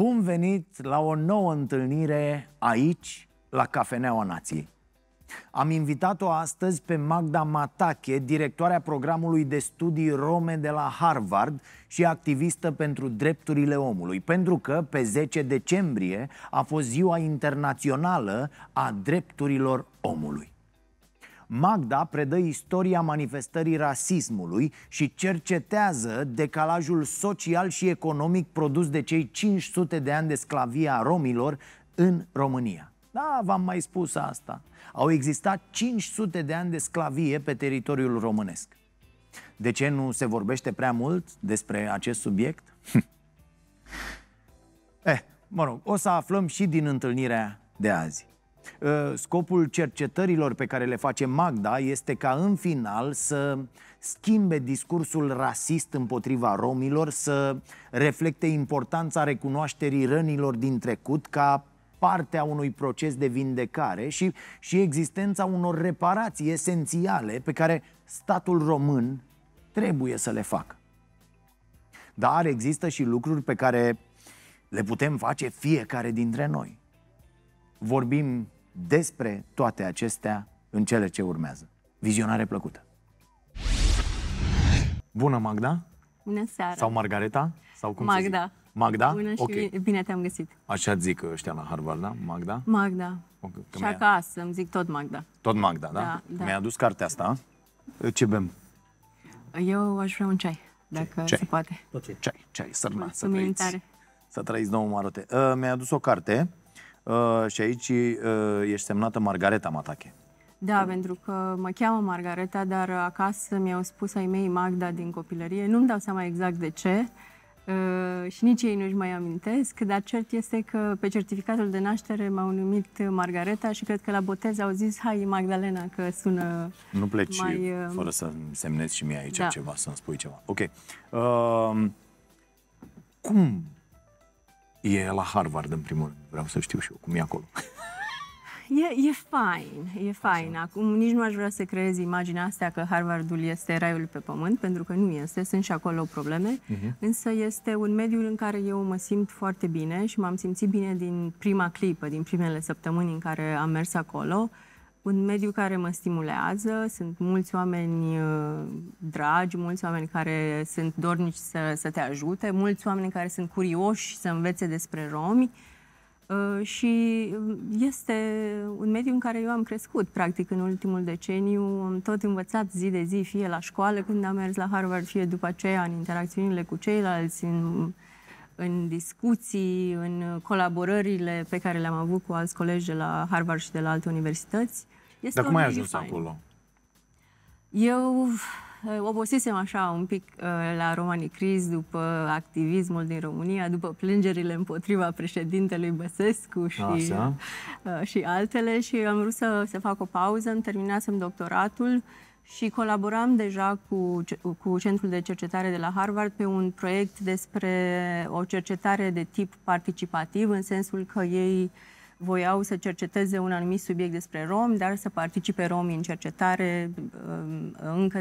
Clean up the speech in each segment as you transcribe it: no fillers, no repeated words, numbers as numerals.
Bun venit la o nouă întâlnire aici, la Cafeneaua Nației. Am invitat-o astăzi pe Magda Matache, directoarea programului de studii rome de la Harvard și activistă pentru drepturile omului, pentru că pe 10 decembrie a fost Ziua Internațională a Drepturilor Omului. Magda predă istoria manifestării rasismului și cercetează decalajul social și economic produs de cei 500 de ani de sclavie a romilor în România. Da, v-am mai spus asta. Au existat 500 de ani de sclavie pe teritoriul românesc. De ce nu se vorbește prea mult despre acest subiect? Mă rog, o să aflăm și din întâlnirea de azi. Scopul cercetărilor pe care le face Magda este ca în final să schimbe discursul rasist împotriva romilor, să reflecte importanța recunoașterii rănilor din trecut ca partea unui proces de vindecare și existența unor reparații esențiale pe care statul român trebuie să le facă. Dar există și lucruri pe care le putem face fiecare dintre noi. Vorbim despre toate acestea în cele ce urmează. Vizionare plăcută! Bună, Magda! Bună seara! Sau Margareta? Sau cum Magda. Magda? Bună și bine te-am găsit. Așa zic ăștia la Harvard, da? Magda? Magda. Okay, și acasă îmi zic tot Magda. Tot Magda, da? Da. Mi-ai adus cartea asta. Ce bem? Eu aș vrea un ceai, dacă se poate. Ceai, sărna, să trăiți. Să trăiți, domnul Marote. Mi-ai adus o carte și aici ești semnată Margareta Matache. Da, pentru că mă cheamă Margareta, dar acasă mi-au spus ai mei Magda din copilărie. Nu-mi dau seama exact de ce. Și nici ei nu-și mai amintesc, dar cert este că pe certificatul de naștere m-au numit Margareta și cred că la botez au zis, hai Magdalena, că sună. Nu pleci mai, fără să semnezi și mie aici ceva, să-mi spui ceva. Ok. Cum e la Harvard, în primul rând? Vreau să știu și eu cum e acolo. E fain, e fain. Acum nici nu aș vrea să creez imaginea asta că Harvardul este raiul pe pământ, pentru că nu este, sunt și acolo probleme, însă este un mediu în care eu mă simt foarte bine și m-am simțit bine din prima clipă, din primele săptămâni în care am mers acolo. Un mediu care mă stimulează, sunt mulți oameni dragi, mulți oameni care sunt dornici să te ajute, mulți oameni care sunt curioși să învețe despre romi. Și este un mediu în care eu am crescut, practic, în ultimul deceniu. Am tot învățat zi de zi, fie la școală când am mers la Harvard, fie după aceea în interacțiunile cu ceilalți, în discuții, în colaborările pe care le-am avut cu alți colegi de la Harvard și de la alte universități. Dar cum ai ajuns acolo? Eu obosisem așa un pic la Romani CRISS după activismul din România, după plângerile împotriva președintelui Băsescu și altele, și am vrut să fac o pauză, îmi terminasem doctoratul și colaboram deja cu Centrul de Cercetare de la Harvard pe un proiect despre o cercetare de tip participativ, în sensul că ei voiau să cerceteze un anumit subiect despre romi, dar să participe romii în cercetare încă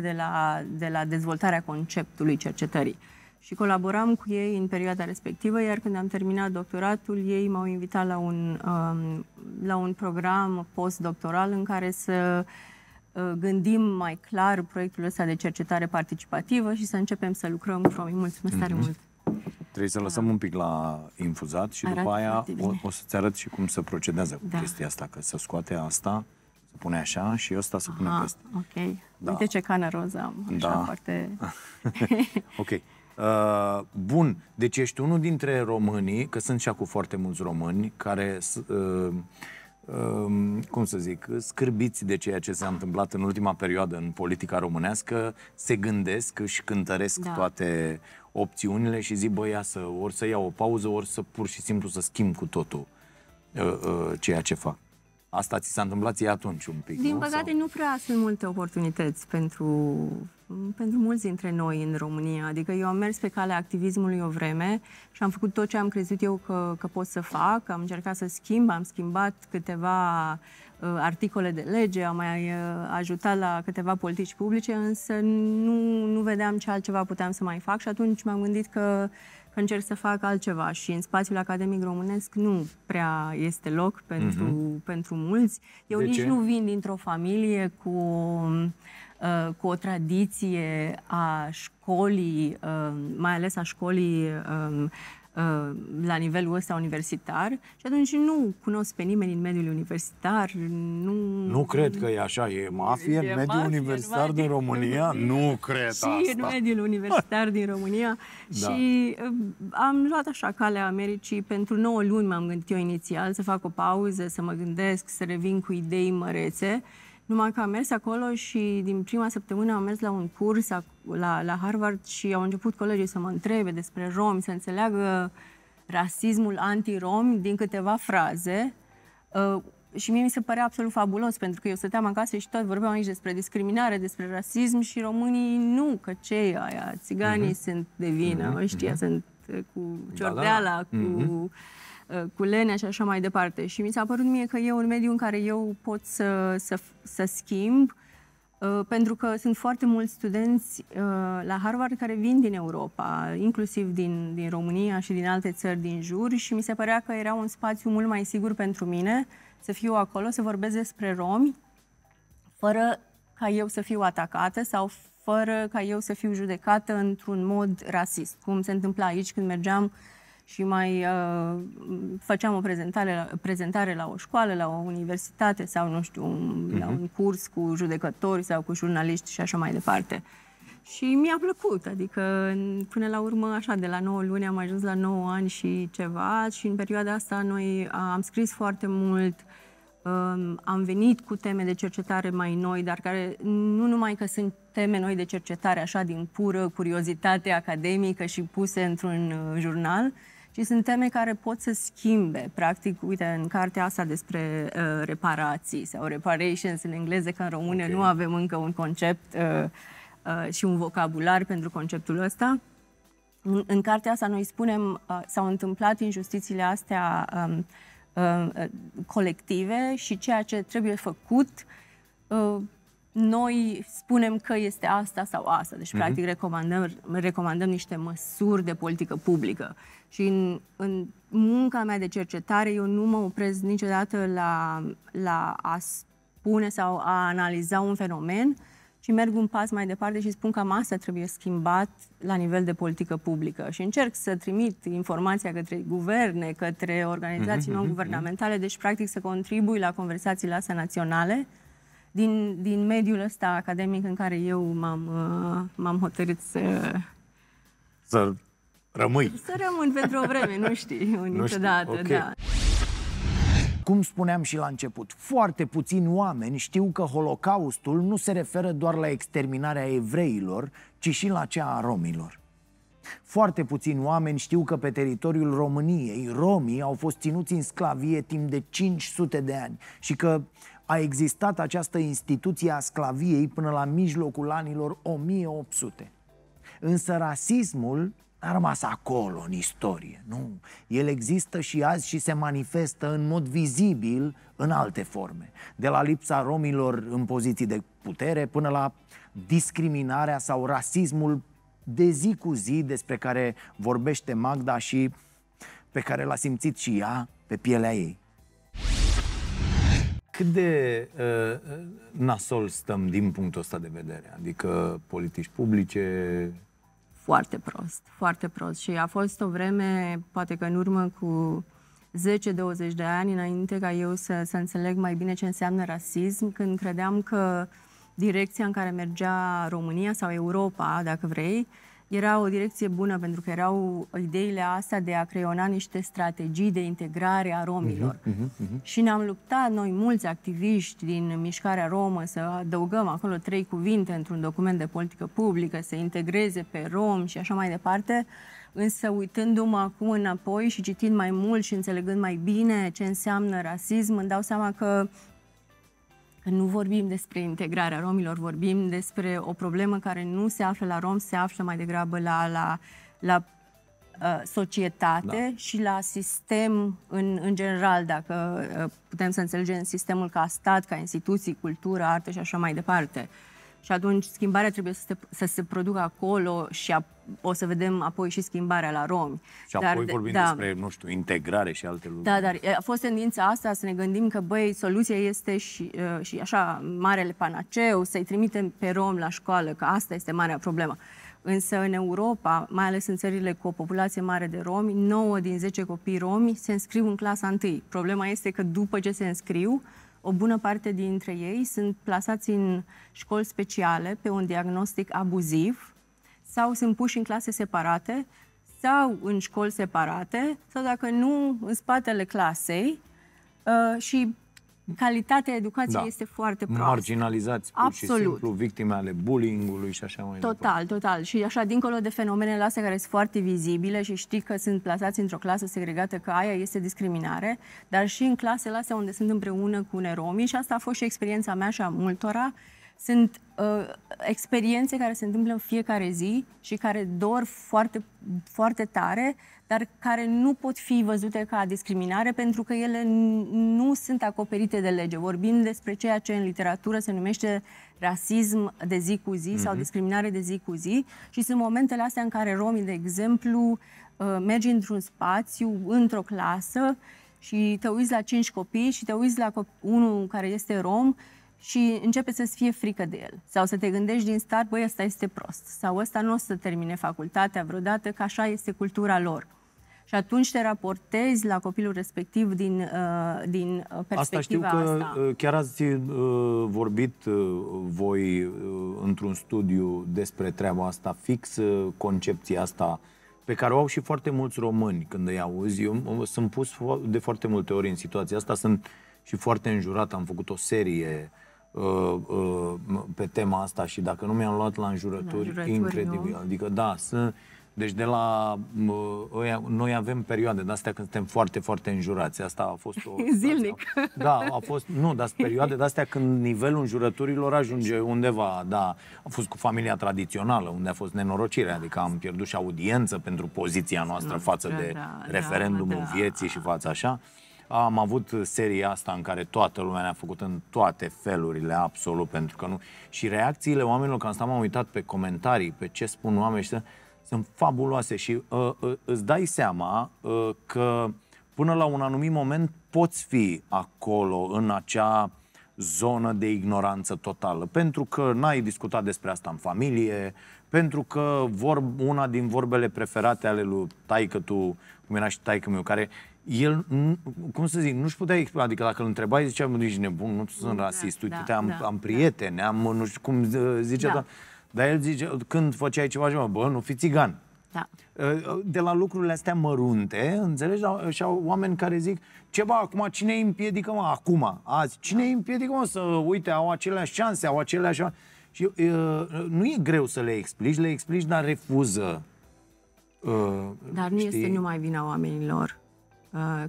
de la dezvoltarea conceptului cercetării. Și colaboram cu ei în perioada respectivă, iar când am terminat doctoratul, ei m-au invitat la un program postdoctoral în care să gândim mai clar proiectul ăsta de cercetare participativă și să începem să lucrăm cu romii. Mulțumesc tare mult! Trebuie să lăsăm un pic la infuzat și după aia o să-ți arăt și cum se procedează cu chestia asta, că se scoate asta, se pune așa și ăsta se pune pe ăsta. Ok. Da. Uite ce cană roză am, așa foarte... Ok. Bun, deci ești unul dintre românii, că sunt și acum foarte mulți români, care, cum să zic, scârbiți de ceea ce s-a întâmplat în ultima perioadă în politica românească, se gândesc și cântăresc toate opțiunile și zic, bă, ori să iau o pauză, ori să pur și simplu să schimb cu totul ceea ce fac. Asta ți s-a întâmplat ție atunci un pic, Din păcate nu prea sunt multe oportunități pentru mulți dintre noi în România. Adică eu am mers pe calea activismului o vreme și am făcut tot ce am crezut eu că pot să fac. Am încercat să schimb, am schimbat câteva articole de lege, am mai ajutat la câteva politici publice, însă nu vedeam ce altceva puteam să mai fac și atunci m-am gândit că încerc să fac altceva și în spațiul academic românesc nu prea este loc pentru mulți. Eu nici nu vin dintr-o familie cu o tradiție a școlii, mai ales a școlii la nivelul ăsta universitar și atunci nu cunosc pe nimeni în mediul universitar. Nu cred că e așa, e mafie în mediul universitar din România. Nu cred asta. Și în mediul universitar din România. Și am luat așa calea Americii. Pentru 9 luni m-am gândit eu inițial să fac o pauză, să mă gândesc, să revin cu idei mărețe. Numai că am mers acolo și din prima săptămână am mers la un curs la Harvard și au început colegii să mă întrebe despre romi, să înțeleagă rasismul anti-rom din câteva fraze. Și mie mi se părea absolut fabulos, pentru că eu stăteam acasă și tot vorbeam aici despre discriminare, despre rasism și românii nu, că cei aia, țiganii sunt de vină, ăștia sunt cu ciordeala, cu lenea și așa mai departe. Și mi s-a părut mie că e un mediu în care eu pot să schimb, pentru că sunt foarte mulți studenți la Harvard care vin din Europa, inclusiv din România și din alte țări din jur și mi se părea că era un spațiu mult mai sigur pentru mine să fiu acolo, să vorbesc despre romi, fără ca eu să fiu atacată sau fără ca eu să fiu judecată într-un mod rasist, cum se întâmpla aici când mergeam și mai făceam o prezentare la o școală, la o universitate sau, nu știu, la un curs cu judecători sau cu jurnaliști și așa mai departe. Și mi-a plăcut, adică până la urmă, așa, de la 9 luni am ajuns la 9 ani și ceva și în perioada asta noi am scris foarte mult, am venit cu teme de cercetare mai noi, dar care nu numai că sunt teme noi de cercetare, așa, din pură curiozitate academică și puse într-un jurnal, și sunt teme care pot să schimbe. Practic, uite, în cartea asta despre reparații sau reparations în engleză, că în română nu avem încă un concept și un vocabular pentru conceptul ăsta. În cartea asta noi spunem, s-au întâmplat injustițiile astea colective și ceea ce trebuie făcut, noi spunem că este asta sau asta. Deci, practic, recomandăm niște măsuri de politică publică. Și în munca mea de cercetare, eu nu mă opresc niciodată la a spune sau a analiza un fenomen, ci merg un pas mai departe și spun că asta trebuie schimbat la nivel de politică publică. Și încerc să trimit informația către guverne, către organizații non-guvernamentale, deci, practic, să contribui la conversațiile astea naționale, din mediul ăsta academic în care eu m-am hotărât să rămâi. Să rămân pentru o vreme, nu știu niciodată. Da. Cum spuneam și la început, foarte puțini oameni știu că Holocaustul nu se referă doar la exterminarea evreilor, ci și la cea a romilor. Foarte puțini oameni știu că pe teritoriul României romii au fost ținuți în sclavie timp de 500 de ani și că a existat această instituție a sclaviei până la mijlocul anilor 1800. Însă rasismul a rămas acolo în istorie, nu? El există și azi și se manifestă în mod vizibil în alte forme. De la lipsa romilor în poziții de putere până la discriminarea sau rasismul de zi cu zi despre care vorbește Magda și pe care l-a simțit și ea pe pielea ei. Cât de nasol stăm din punctul ăsta de vedere? Adică politici publice... Foarte prost, foarte prost. Și a fost o vreme, poate că în urmă cu 10-20 de ani înainte ca eu să înțeleg mai bine ce înseamnă rasism, când credeam că direcția în care mergea România sau Europa, dacă vrei, era o direcție bună, pentru că erau ideile astea de a creiona niște strategii de integrare a romilor. Și ne-am luptat noi, mulți activiști din mișcarea romă, să adăugăm acolo 3 cuvinte într-un document de politică publică, să integreze pe romi și așa mai departe, însă uitându-mă acum înapoi și citind mai mult și înțelegând mai bine ce înseamnă rasism, îmi dau seama că nu vorbim despre integrarea romilor, vorbim despre o problemă care nu se află la rom, se află mai degrabă la societate și la sistem în general, dacă putem să înțelegem sistemul ca stat, ca instituții, cultură, artă și așa mai departe. și atunci schimbarea trebuie să se producă acolo și o să vedem apoi și schimbarea la romi. Și dar, apoi vorbim despre, nu știu, integrare și alte lucruri. Da, dar a fost tendința asta să ne gândim că, băi, soluția este și așa, marele panaceu, să-i trimitem pe rom la școală, că asta este marea problemă. Însă în Europa, mai ales în țările cu o populație mare de romi, 9 din 10 copii romi se înscriu în clasa 1. Problema este că după ce se înscriu, o bună parte dintre ei sunt plasați în școli speciale pe un diagnostic abuziv sau sunt puși în clase separate sau în școli separate sau, dacă nu, în spatele clasei și calitatea educației este foarte proastă. Marginalizați, pur și simplu, victime ale bullying-ului și așa mai departe. Total. Și așa, dincolo de fenomenele astea care sunt foarte vizibile și știi că sunt plasați într-o clasă segregată, că aia este discriminare, dar și în clasele astea unde sunt împreună cu neromii, și asta a fost și experiența mea și a multora, sunt experiențe care se întâmplă în fiecare zi și care dor foarte, foarte tare, dar care nu pot fi văzute ca discriminare pentru că ele nu sunt acoperite de lege. Vorbim despre ceea ce în literatură se numește rasism de zi cu zi sau discriminare de zi cu zi și sunt momentele astea în care romii, de exemplu, mergi într-un spațiu, într-o clasă și te uiți la 5 copii și te uiți la unul care este rom și începe să-ți fie frică de el. Sau să te gândești din start, băi, ăsta este prost. Sau ăsta nu o să termine facultatea vreodată, că așa este cultura lor. Și atunci te raportezi la copilul respectiv din perspectiva asta. Știu că chiar ați vorbit voi într-un studiu despre treaba asta, fix concepția asta, pe care o au și foarte mulți români când îi auzi. Eu sunt pus de foarte multe ori în situația asta, sunt și foarte înjurat, am făcut o serie pe tema asta și dacă nu mi-am luat la înjurături incredibil. Nu. Adică da, deci de la noi avem perioade de astea când suntem foarte, foarte înjurați. Asta a fost o zilnic. Da, a fost, nu, dar perioade de astea când nivelul înjurăturilor ajunge undeva, da. A fost cu familia tradițională, unde a fost nenorocirea, adică am pierdut și audiență pentru poziția noastră față de referendumul vieții și față așa. Am avut seria asta în care toată lumea ne-a făcut în toate felurile, absolut, pentru că nu... Și reacțiile oamenilor, când m-am uitat pe comentarii, pe ce spun oamenii, sunt fabuloase și îți dai seama că până la un anumit moment poți fi acolo, în acea zonă de ignoranță totală, pentru că n-ai discutat despre asta în familie, pentru că una din vorbele preferate ale lui taică-tu, cum era și taică-miu, care... El, cum să zic, nu-și putea explica, adică dacă îl întrebai, zicea, mă, ești nebun, nu sunt rasist, uite, am prieteni, am, nu știu cum zice, dar el zice, când făceai ceva, bă, nu fi țigan. Da. De la lucrurile astea mărunte, înțelegi, și au oameni care zic, ceva, acum cine îi împiedică, mă, acum, azi, cine îi împiedică, mă, să, uite, au aceleași șanse, au aceleași... Și nu e greu să le explici, dar refuză. Dar nu este numai vina oamenilor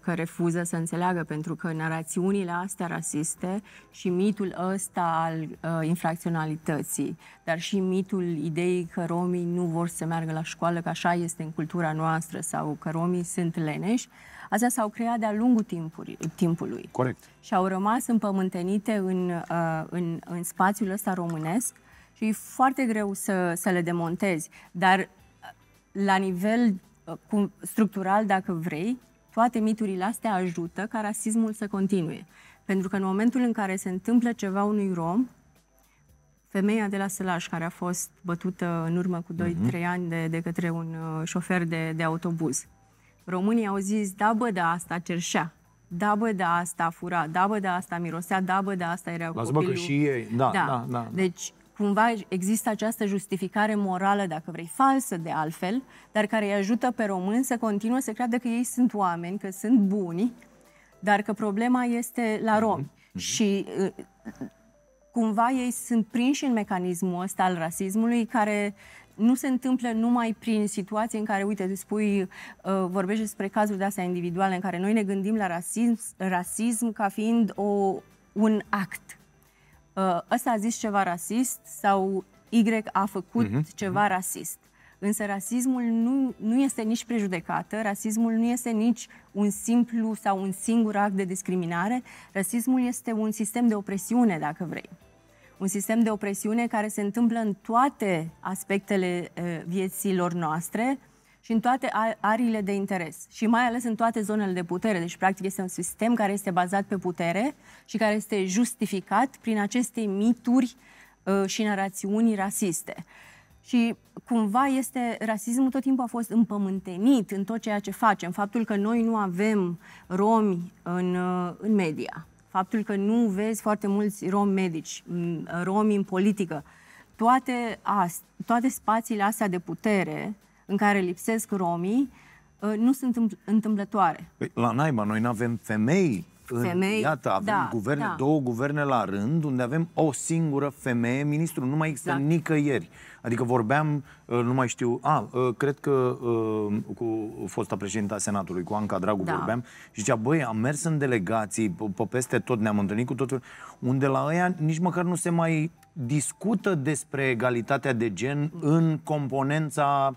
că refuză să înțeleagă, pentru că narațiunile astea rasiste și mitul ăsta al infracționalității, dar și mitul ideii că romii nu vor să meargă la școală, că așa este în cultura noastră, sau că romii sunt leneși, astea s-au creat de-a lungul timpului. Corect. Și au rămas împământenite în spațiul ăsta românesc și e foarte greu să le demontezi. Dar la nivel structural, dacă vrei, toate miturile astea ajută ca rasismul să continue. Pentru că în momentul în care se întâmplă ceva unui rom, femeia de la Sălaș, care a fost bătută în urmă cu 2-3 ani de către un șofer de autobuz, românii au zis, da bă, da, asta cerșea, da bă, da, asta a furat, da bă, da, asta mirosea, da bă, da, asta era copilul. Las bă că și ei, da. Deci, cumva există această justificare morală, dacă vrei, falsă de altfel, dar care îi ajută pe români să continue să creadă că ei sunt oameni, că sunt buni, dar că problema este la romi. Și cumva ei sunt prinși în mecanismul ăsta al rasismului, care nu se întâmplă numai prin situații în care, uite, vorbești despre cazuri de-astea individuale, în care noi ne gândim la rasism ca fiind un act. Ăsta a zis ceva rasist sau Y a făcut ceva rasist. Însă rasismul nu este nici prejudecată, rasismul nu este nici un simplu sau un singur act de discriminare, rasismul este un sistem de opresiune, dacă vrei. un sistem de opresiune care se întâmplă în toate aspectele vieților noastre și în toate ariile de interes și mai ales în toate zonele de putere. Deci, practic, este un sistem care este bazat pe putere și care este justificat prin aceste mituri și narațiuni rasiste. Și cumva este, rasismul tot timpul a fost împământenit în tot ceea ce facem. Faptul că noi nu avem romi în media, faptul că nu vezi foarte mulți romi medici, romi în politică, toate spațiile astea de putere în care lipsesc romii nu sunt întâmplătoare. Păi, la naiba, noi nu avem femei. Iată, avem două guverne la rând, unde avem o singură femeie ministru, nu mai există nicăieri. Adică vorbeam, nu mai știu, cred că cu fosta președinta Senatului, cu Anca Dragu, vorbeam și zicea, băi, am mers în delegații, pe peste tot ne-am întâlnit cu totul, unde la ăia nici măcar nu se mai discută despre egalitatea de gen în componența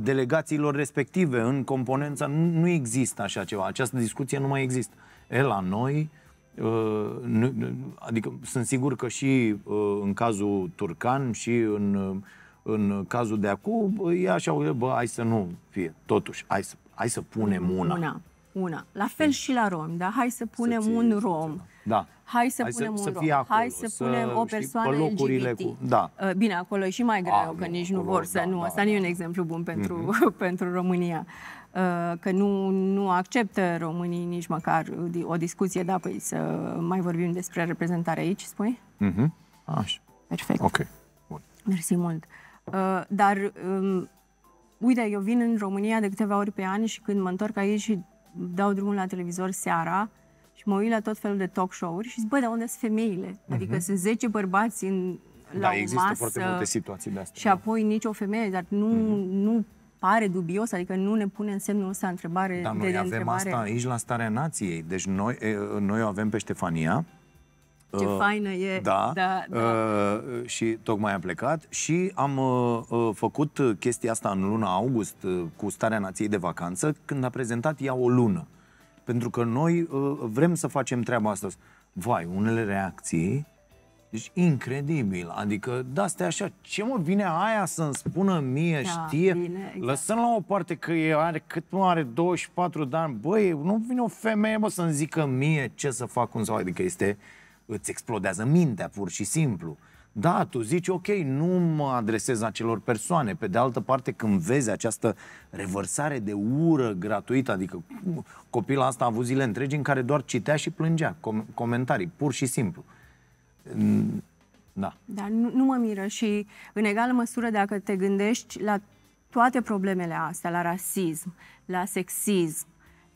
delegațiilor respective, în componența, nu există așa ceva, această discuție nu mai există. E, la noi, adică sunt sigur că și în cazul Turcan și în cazul de acum, e așa, bă, hai să nu fie, totuși, hai să punem una. La fel și la rom, da? Hai să punem un rom. Da. Hai să punem o persoană LGBT. Bine, acolo e și mai greu, că nici nu vor să nu. Asta nu e un exemplu bun pentru, pentru România. Că nu acceptă românii nici măcar o discuție, păi să mai vorbim despre reprezentare aici, spui? Așa. Perfect. Ok. Bun. Mersi mult. Dar, uite, eu vin în România de câteva ori pe an și când mă întorc aici și dau drumul la televizor seara și mă uit la tot felul de talk show-uri și zic, bă, dar unde sunt femeile? Adică sunt 10 bărbați la o masă, foarte multe situații de astea, și apoi nicio femeie, dar nu pare dubios, adică nu ne pune în semnul ăsta întrebare. Dar noi avem asta aici la Starea Nației, deci noi o avem pe Ștefania. Ce faină e! Și tocmai am plecat și am făcut chestia asta în luna august cu Starea Nației de vacanță, când a prezentat ea o lună. Pentru că noi vrem să facem treaba asta. Vai, unele reacții, deci incredibil, adică de-astea așa, ce mă vine aia să-mi spună mie, știe? Bine, lăsăm la o parte că are, cât mă are, 24 de ani, băi, nu vine o femeie, mă, să-mi zică mie ce să fac, cum să fac, adică este... Îți explodează mintea, pur și simplu. Da, tu zici, ok, nu mă adresez acelor persoane. Pe de altă parte, când vezi această revărsare de ură gratuită, adică copila asta a avut zile întregi în care doar citea și plângea comentarii, pur și simplu. Da. Dar nu mă miră și, în egală măsură, dacă te gândești la toate problemele astea, la rasism, la sexism,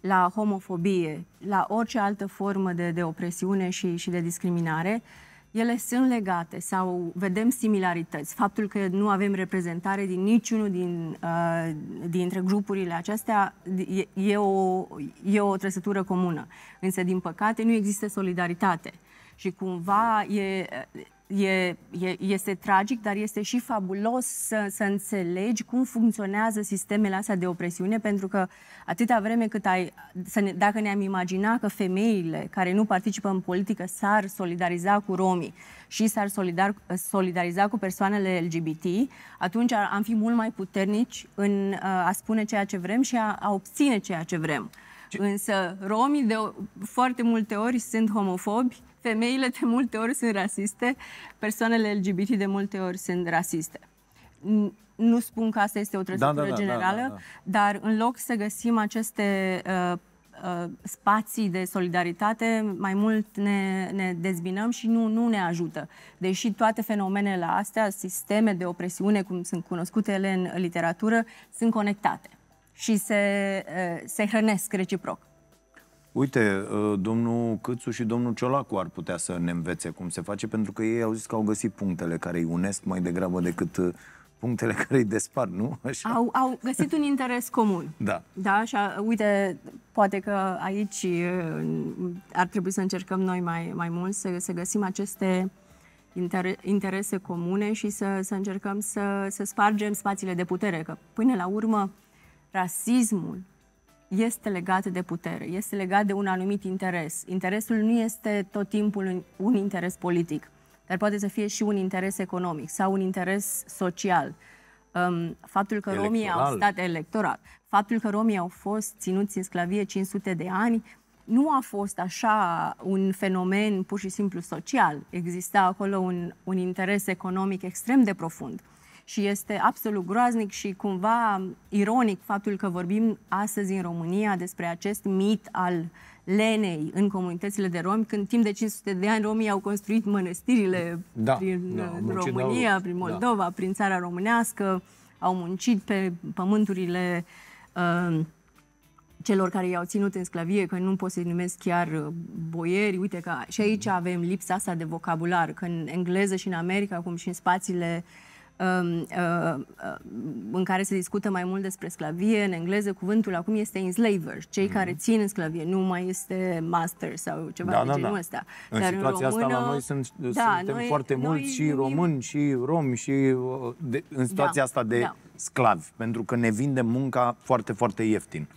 la homofobie, la orice altă formă de opresiune și de discriminare, ele sunt legate sau vedem similarități. Faptul că nu avem reprezentare din niciunul dintre grupurile acestea e o trăsătură comună. Însă, din păcate, nu există solidaritate. Și cumva este tragic, dar este și fabulos să înțelegi cum funcționează sistemele astea de opresiune, pentru că atâta vreme cât dacă ne-am imagina că femeile care nu participă în politică s-ar solidariza cu romii și s-ar solidariza cu persoanele LGBT, atunci am fi mult mai puternici în a spune ceea ce vrem și a obține ceea ce vrem. Însă romii de foarte multe ori sunt homofobi, femeile de multe ori sunt rasiste, persoanele LGBT de multe ori sunt rasiste. Nu spun că asta este o trăsătură generală, dar în loc să găsim aceste spații de solidaritate, mai mult ne dezbinăm și nu ne ajută. Deși toate fenomenele astea, sisteme de opresiune, cum sunt cunoscute ele în literatură, sunt conectate și se hrănesc reciproc. Uite, domnul Câțu și domnul Ciolacu ar putea să ne învețe cum se face, pentru că ei au zis că au găsit punctele care îi unesc mai degrabă decât punctele care îi despart, nu? Așa? Au găsit un interes comun. Uite, poate că aici ar trebui să încercăm noi mai mult să găsim aceste interese comune și să încercăm să spargem spațiile de putere, că până la urmă rasismul este legat de putere, este legat de un anumit interes. Interesul nu este tot timpul un interes politic. dar poate să fie și un interes economic sau un interes social. Faptul că romii au stat electoral, faptul că romii au fost ținuți în sclavie 500 de ani, nu a fost așa un fenomen pur și simplu social. Exista acolo un interes economic extrem de profund. Și este absolut groaznic și cumva ironic faptul că vorbim astăzi în România despre acest mit al lenei în comunitățile de romi, când timp de 500 de ani romii au construit mănăstirile prin România, prin Moldova, prin țara românească, au muncit pe pământurile celor care i-au ținut în sclavie, că nu pot să-i numesc chiar boieri. Uite că și aici avem lipsa asta de vocabular, că în engleză și în America, cum și în spațiile în care se discută mai mult despre sclavie, în engleză cuvântul acum este enslavers, cei care țin în sclavie, nu mai este master sau ceva de genul ăsta. În dar situația în română, asta la noi suntem foarte mulți și români și romi și în situația asta de sclavi, pentru că ne vindem munca foarte, foarte ieftin.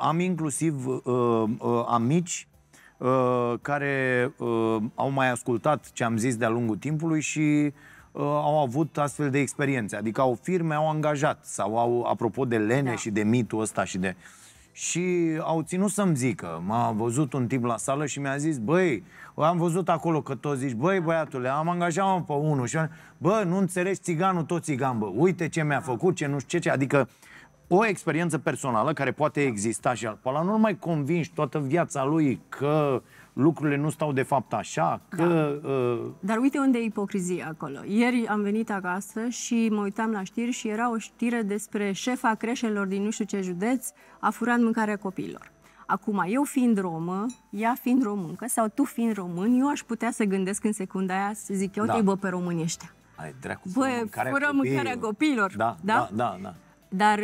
Am inclusiv amici care au mai ascultat ce am zis de-a lungul timpului și au avut astfel de experiențe, adică au firme, au angajat sau au, apropo de lene și de mitul ăsta și de... Și au ținut să-mi zică, m-a văzut un tip la sală și mi-a zis, băi, am văzut acolo că toți zici, băi băiatule, am angajat pe unul și bă, nu înțelegi țiganul, tot țigan, bă, uite ce mi-a făcut, ce nu știu ce, adică o experiență personală care poate exista și altfel, nu mai convingi toată viața lui că lucrurile nu stau de fapt așa, că... Dar uite unde e ipocrizia acolo. Ieri am venit acasă și mă uitam la știri și era o știre despre șefa creșelor din nu știu ce județ a furat mâncarea copiilor. Acum, eu fiind romă, ea fiind româncă sau tu fiind român, eu aș putea să gândesc în secunda aia să zic eu te-i bă pe românii ăștia. Bă, fură mâncarea copiilor. Da. Dar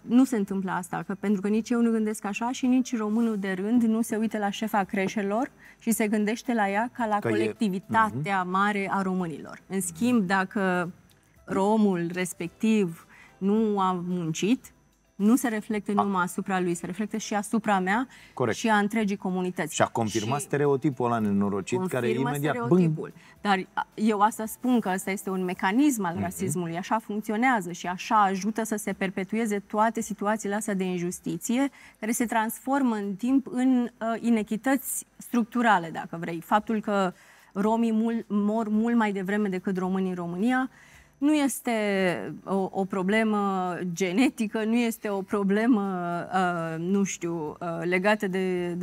nu se întâmplă asta, că, pentru că nici eu nu gândesc așa și nici românul de rând nu se uită la șefa creșelor și se gândește la ea ca la colectivitatea mare a românilor. În schimb, dacă romul respectiv nu a muncit, nu se reflectă numai asupra lui, se reflectă și asupra mea și a întregii comunități. Și a confirmat stereotipul ăla nenorocit care imediat... Dar eu asta spun, că asta este un mecanism al rasismului, așa funcționează și așa ajută să se perpetueze toate situațiile astea de injustiție, care se transformă în timp în inechități structurale, dacă vrei. Faptul că romii mor mult mai devreme decât românii în România nu este o problemă genetică, nu este o problemă, nu știu, legată de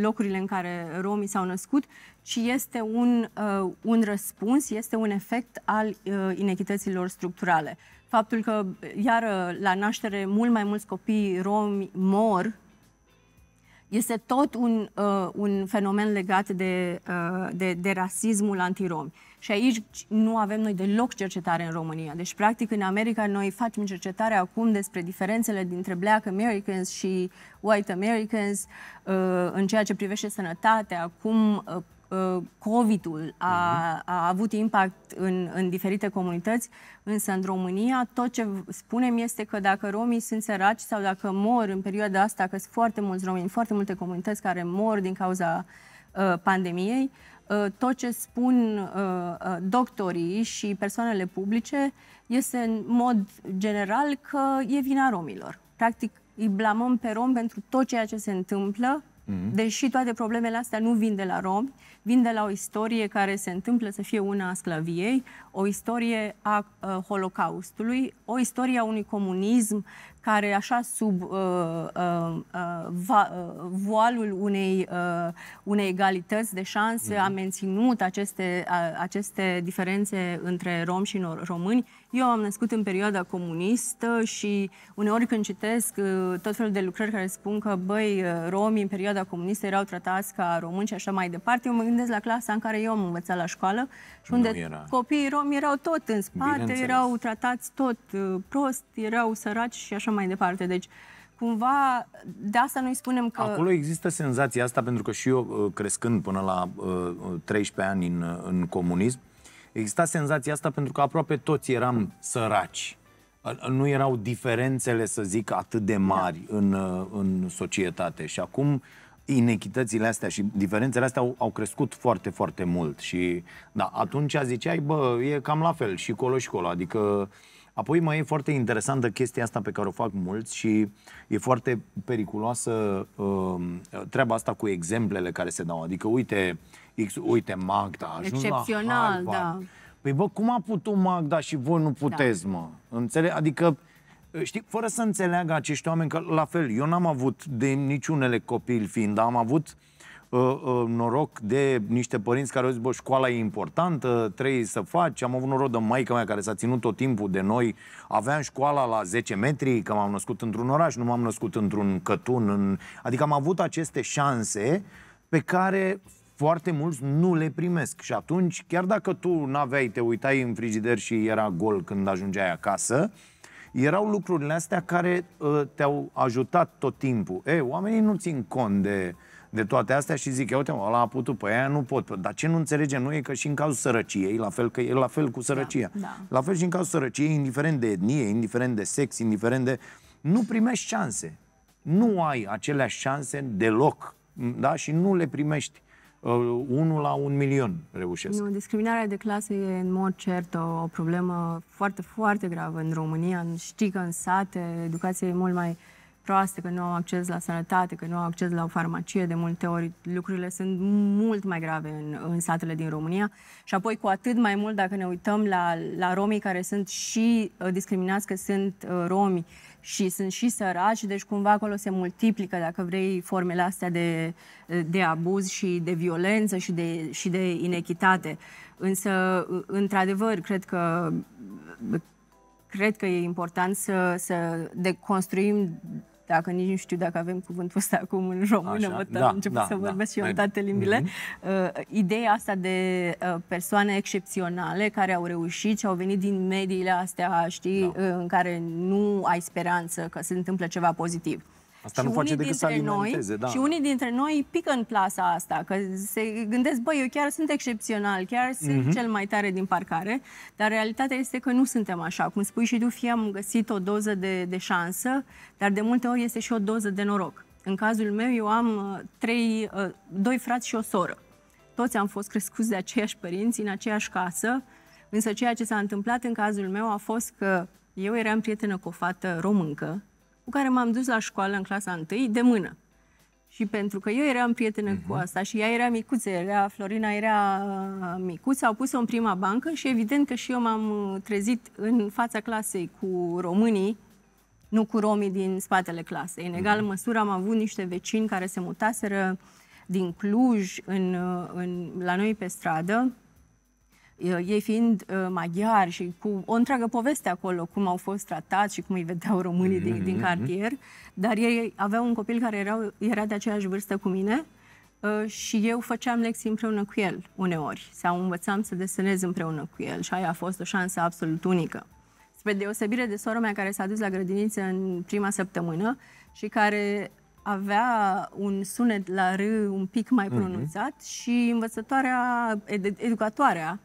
locurile în care romii s-au născut, ci este un răspuns, este un efect al inechităților structurale. Faptul că, iară, la naștere mult mai mulți copii romi mor, este tot un fenomen legat de rasismul antirom. Și aici nu avem noi deloc cercetare în România. Deci, practic, în America noi facem cercetare acum despre diferențele dintre Black Americans și White Americans în ceea ce privește sănătatea, cum COVID-ul a avut impact în diferite comunități, însă în România tot ce spunem este că dacă romii sunt săraci sau dacă mor în perioada asta, că sunt foarte mulți români, foarte multe comunități care mor din cauza pandemiei, tot ce spun doctorii și persoanele publice este în mod general că e vina romilor. Practic îi blamăm pe romi pentru tot ceea ce se întâmplă, deși toate problemele astea nu vin de la romi, vin de la o istorie care se întâmplă să fie una a sclaviei, o istorie a Holocaustului, o istorie a unui comunism care așa sub voalul unei egalități de șanse a menținut aceste diferențe între romi și români. Eu am născut în perioada comunistă și uneori când citesc tot felul de lucrări care spun că băi, romii în perioada comunistă erau tratați ca români și așa mai departe, eu mă gândesc la clasa în care eu am învățat la școală și unde copiii romi erau tot în spate, erau tratați tot prost, erau săraci și așa mai departe. Deci, cumva, de asta noi spunem că... Acolo există senzația asta, pentru că și eu, crescând până la 13 ani în comunism, exista senzația asta pentru că aproape toți eram săraci. Nu erau diferențele, să zic, atât de mari în societate. Și acum inechitățile astea și diferențele astea au crescut foarte, foarte mult. Și da, atunci ziceai, bă, e cam la fel și colo și colo. Adică apoi mai e foarte interesantă chestia asta pe care o fac mulți și e foarte periculoasă treaba asta cu exemplele care se dau. Adică uite, uite Magda a ajuns la Harvard. Da. Păi bă, cum a putut Magda și voi nu puteți, da, mă? Înțeleg? Adică, știi, fără să înțeleagă acești oameni că, la fel, eu n-am avut de niciunele copil fiind, dar am avut noroc de niște părinți care au zis, bă, școala e importantă, trebuie să faci. Am avut noroc de maica mea care s-a ținut tot timpul de noi. Aveam școala la 10 metri, că m-am născut într-un oraș, nu m-am născut într-un cătun. Adică am avut aceste șanse pe care foarte mulți nu le primesc. Și atunci, chiar dacă tu n-aveai, te uitai în frigider și era gol când ajungeai acasă, erau lucrurile astea care te-au ajutat tot timpul. Ei, oamenii nu țin cont de toate astea și zic, uite, ăla a putut, pe aia nu pot. Dar ce nu înțelegem noi e că și în cazul sărăciei, la fel, că e la fel cu sărăcia. Da, da. La fel și în cazul sărăciei, indiferent de etnie, indiferent de sex, indiferent de... Nu primești șanse. Nu ai aceleași șanse deloc. Da? Și nu le primești. 1 la 1.000.000 reușesc. Nu, discriminarea de clasă e în mod cert o problemă foarte, foarte gravă în România. Știi că în sate educația e mult mai proastă, că nu au acces la sănătate, că nu au acces la o farmacie de multe ori. Lucrurile sunt mult mai grave în satele din România. Și apoi cu atât mai mult dacă ne uităm la romii care sunt și discriminați, că sunt romi și sunt și săraci, deci cumva acolo se multiplică, dacă vrei, formele astea de abuz și de violență și de inechitate. Însă, într-adevăr, cred că e important să deconstruim, dacă nici nu știu dacă avem cuvântul ăsta acum în română, am început să vorbesc și eu în toate limbile, ideea asta de persoane excepționale care au reușit și au venit din mediile astea, știi, în care nu ai speranță că se întâmplă ceva pozitiv. Asta nu face decât să alimenteze, da. Și unii dintre noi pică în plasa asta, că se gândesc, băi, eu chiar sunt excepțional, chiar sunt cel mai tare din parcare, dar realitatea este că nu suntem așa. Cum spui și tu, fie am găsit o doză de șansă, dar de multe ori este și o doză de noroc. În cazul meu, eu am doi frați și o soră. Toți am fost crescuți de aceiași părinți, în aceeași casă, însă ceea ce s-a întâmplat în cazul meu a fost că eu eram prietenă cu o fată româncă, cu care m-am dus la școală în clasa 1, de mână. Și pentru că eu eram prietenă cu asta și ea era micuță, Florina era micuță, au pus-o în prima bancă și evident că și eu m-am trezit în fața clasei cu românii, nu cu romii din spatele clasei. În egală măsură am avut niște vecini care se mutaseră din Cluj la noi pe stradă, ei fiind maghiari și cu o întreagă poveste acolo, cum au fost tratați și cum îi vedeau românii din cartier, dar ei aveau un copil care era de aceeași vârstă cu mine și eu făceam lecții împreună cu el uneori, sau învățam să desenez împreună cu el și aia a fost o șansă absolut unică. Spre deosebire de sora mea care s-a dus la grădiniță în prima săptămână și care avea un sunet la R un pic mai pronunțat și educatoarea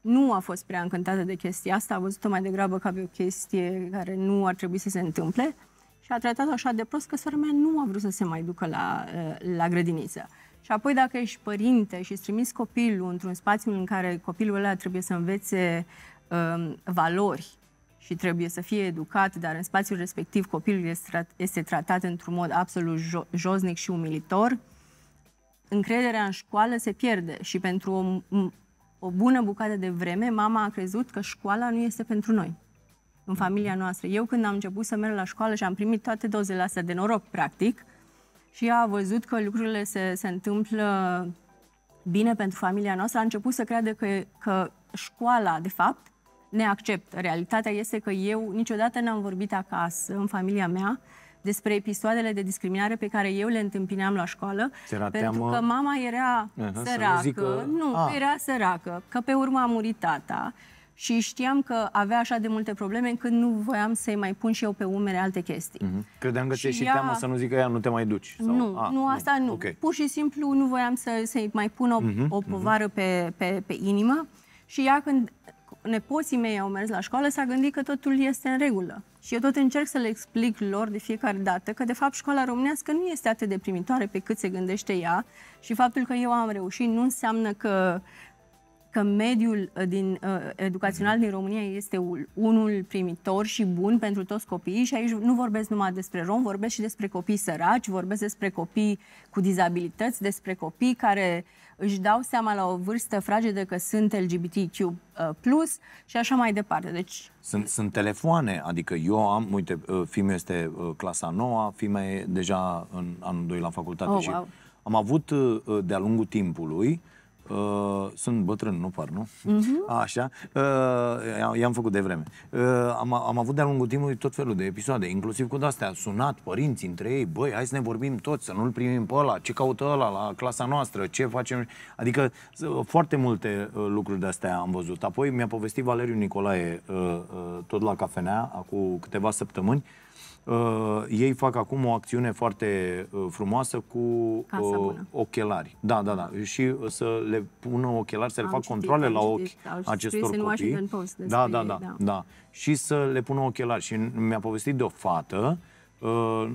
nu a fost prea încântată de chestia asta, a văzut-o mai degrabă ca pe o chestie care nu ar trebui să se întâmple și a tratat-o așa de prost că sora mea nu a vrut să se mai ducă la grădiniță. Și apoi dacă ești părinte și îți trimiți copilul într-un spațiu în care copilul ăla trebuie să învețe valori și trebuie să fie educat, dar în spațiul respectiv copilul este tratat într-un mod absolut josnic și umilitor, încrederea în școală se pierde și pentru o bună bucată de vreme, mama a crezut că școala nu este pentru noi, în familia noastră. Eu când am început să merg la școală și am primit toate dozele astea de noroc, practic, și ea a văzut că lucrurile se întâmplă bine pentru familia noastră, a început să creadă că școala, de fapt, ne acceptă. Realitatea este că eu niciodată n-am vorbit acasă, în familia mea, despre episoadele de discriminare pe care eu le întâmpineam la școală, pentru că mama era săracă, era săracă, că pe urmă a murit tata și știam că avea așa de multe probleme încât nu voiam să-i mai pun și eu pe umere alte chestii. Credeam că ți-e și teamă să nu zică ea nu te mai duci. Sau... Nu, asta nu. Okay. Pur și simplu nu voiam să-i mai pun o povară pe inimă și ea când nepoții mei au mers la școală, s-a gândit că totul este în regulă. Și eu tot încerc să le explic lor de fiecare dată că, de fapt, școala românească nu este atât de primitoare pe cât se gândește ea și faptul că eu am reușit nu înseamnă că mediul educațional din România este unul primitor și bun pentru toți copiii și aici nu vorbesc numai despre rom, vorbesc și despre copii săraci, vorbesc despre copii cu dizabilități, despre copii care își dau seama la o vârstă fragedă că sunt LGBTQ+, și așa mai departe. Deci... Sunt telefoane, adică eu am, uite, fiul este clasa 9, fiul e deja în anul 2 la facultate și am avut de-a lungul timpului. Sunt bătrân, nu par, nu? Așa, i-am făcut de vreme. Am avut de-a lungul timpului tot felul de episoade, inclusiv cu de-astea, sunat părinții între ei, băi, hai să ne vorbim toți, să nu-l primim pe ăla, ce caută ăla la clasa noastră, ce facem, adică foarte multe lucruri de-astea am văzut. Apoi mi-a povestit Valeriu Nicolae, tot la Cafenea, acum câteva săptămâni. Ei fac acum o acțiune foarte frumoasă cu ochelari. Da, da, da. Și să le pună ochelari, să le fac controle la ochi acestor copii. Da, da, da, da. Și să le pună ochelari. Și mi-a povestit de o fată,